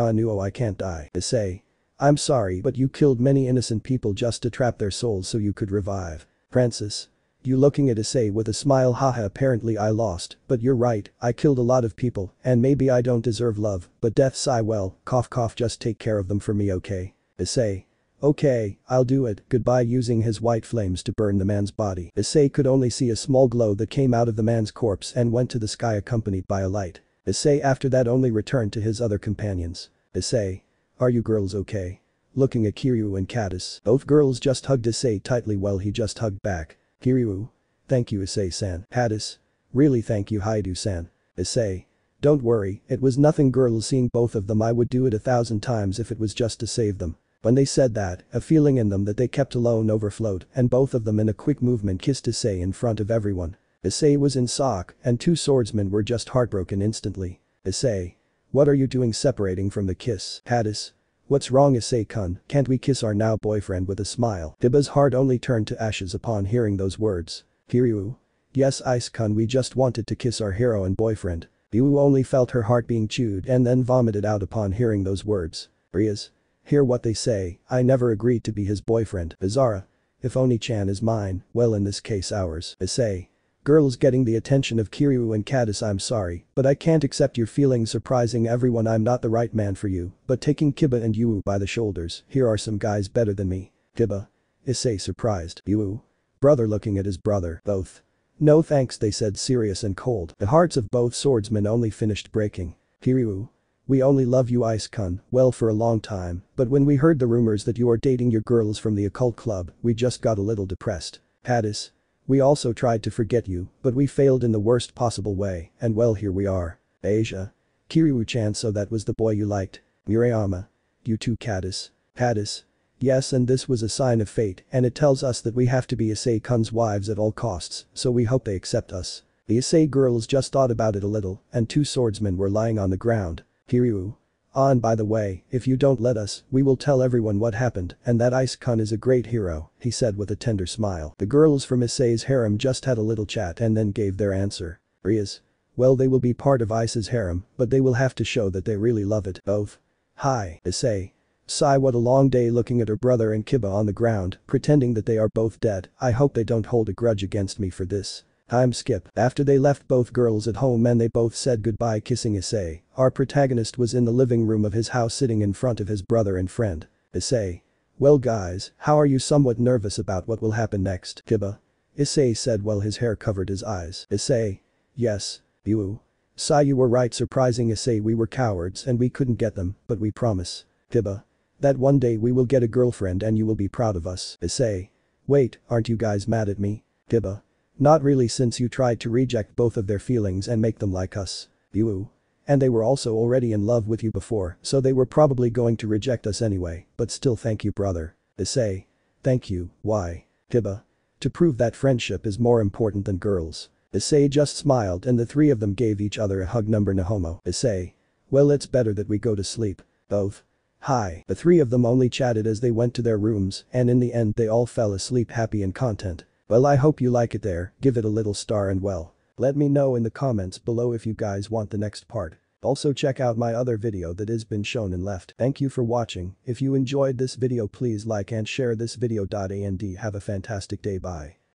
can't die. Issei. I'm sorry, but you killed many innocent people just to trap their souls so you could revive. Francis. You. Looking at Issei with a smile. Haha, apparently I lost, but you're right, I killed a lot of people, and maybe I don't deserve love, but death, sigh, well, cough cough, just take care of them for me, okay? Issei. Okay, I'll do it, goodbye. Using his white flames to burn the man's body. Issei could only see a small glow that came out of the man's corpse and went to the sky accompanied by a light. Issei after that only returned to his other companions. Issei. Are you girls okay? Looking at Kiryuu and Cadis. Both girls just hugged Issei tightly while he just hugged back. Kiryuu. Thank you, Issei-san. Cadis. Really, thank you, Haidu-san. Issei. Don't worry, it was nothing girls. Seeing both of them, I would do it 1,000 times if it was just to save them. When they said that, a feeling in them that they kept alone overflowed, and both of them in a quick movement kissed Issei in front of everyone. Issei was in shock, and two swordsmen were just heartbroken instantly. Issei. What are you doing? Separating from the kiss. Cadis. What's wrong, Issei-kun, can't we kiss our now boyfriend? With a smile. Kiba's heart only turned to ashes upon hearing those words. Kiryuu. Yes, Issei-kun, we just wanted to kiss our hero and boyfriend. Kiryuu only felt her heart being chewed and then vomited out upon hearing those words. Rias. Hear what they say, I never agreed to be his boyfriend. Azara. If Oni-chan is mine, well in this case ours, Issei. Girls getting the attention of Kiryuu and Cadis. I'm sorry, but I can't accept your feelings surprising everyone. I'm not the right man for you, but taking Kiba and Yuu by the shoulders, here are some guys better than me. Kiba? Issei surprised. Yuu? Brother looking at his brother, both. No thanks, they said, serious and cold. The hearts of both swordsmen only finished breaking. Kiryuu? We only love you, Ice-kun, well, for a long time, but when we heard the rumors that you are dating your girls from the occult club, we just got a little depressed. Cadis? We also tried to forget you, but we failed in the worst possible way, and well, here we are. Asia? Kiryuu-chan, so that was the boy you liked. Murayama? You too, Cadis? Cadis? Yes, and this was a sign of fate, and it tells us that we have to be Issei-kun's wives at all costs, so we hope they accept us. The Issei girls just thought about it a little, and two swordsmen were lying on the ground. Kiryuu? Ah, and by the way, if you don't let us, we will tell everyone what happened and that Ice-kun is a great hero, he said with a tender smile. The girls from Issei's harem just had a little chat and then gave their answer. Rias? Well, they will be part of Ice's harem, but they will have to show that they really love it. Both. Hi, Issei. Sigh, what a long day. Looking at her brother and Kiba on the ground, pretending that they are both dead. I hope they don't hold a grudge against me for this. I'm Skip. After they left both girls at home and they both said goodbye kissing Issei, our protagonist was in the living room of his house sitting in front of his brother and friend. Issei. Well guys, how are you? Somewhat nervous about what will happen next. Kiba? Issei said while his hair covered his eyes. Issei. Yes. Yuu? Sai, you were right. Surprising Issei, we were cowards and we couldn't get them, but we promise. Kiba? That one day we will get a girlfriend and you will be proud of us. Issei. Wait, aren't you guys mad at me? Kiba? Not really, since you tried to reject both of their feelings and make them like us. Yuu? And they were also already in love with you before, so they were probably going to reject us anyway, but still thank you, brother. Issei. Thank you. Why? Kiba? To prove that friendship is more important than girls. Issei just smiled and the three of them gave each other a hug. No homo. Issei. Well, it's better that we go to sleep. Both. Hi. The three of them only chatted as they went to their rooms, and in the end they all fell asleep happy and content. Well, I hope you like it there. Give it a little star and well, let me know in the comments below if you guys want the next part. Also check out my other video that has been shown and left. Thank you for watching. If you enjoyed this video, please like and share this video. And have a fantastic day. Bye.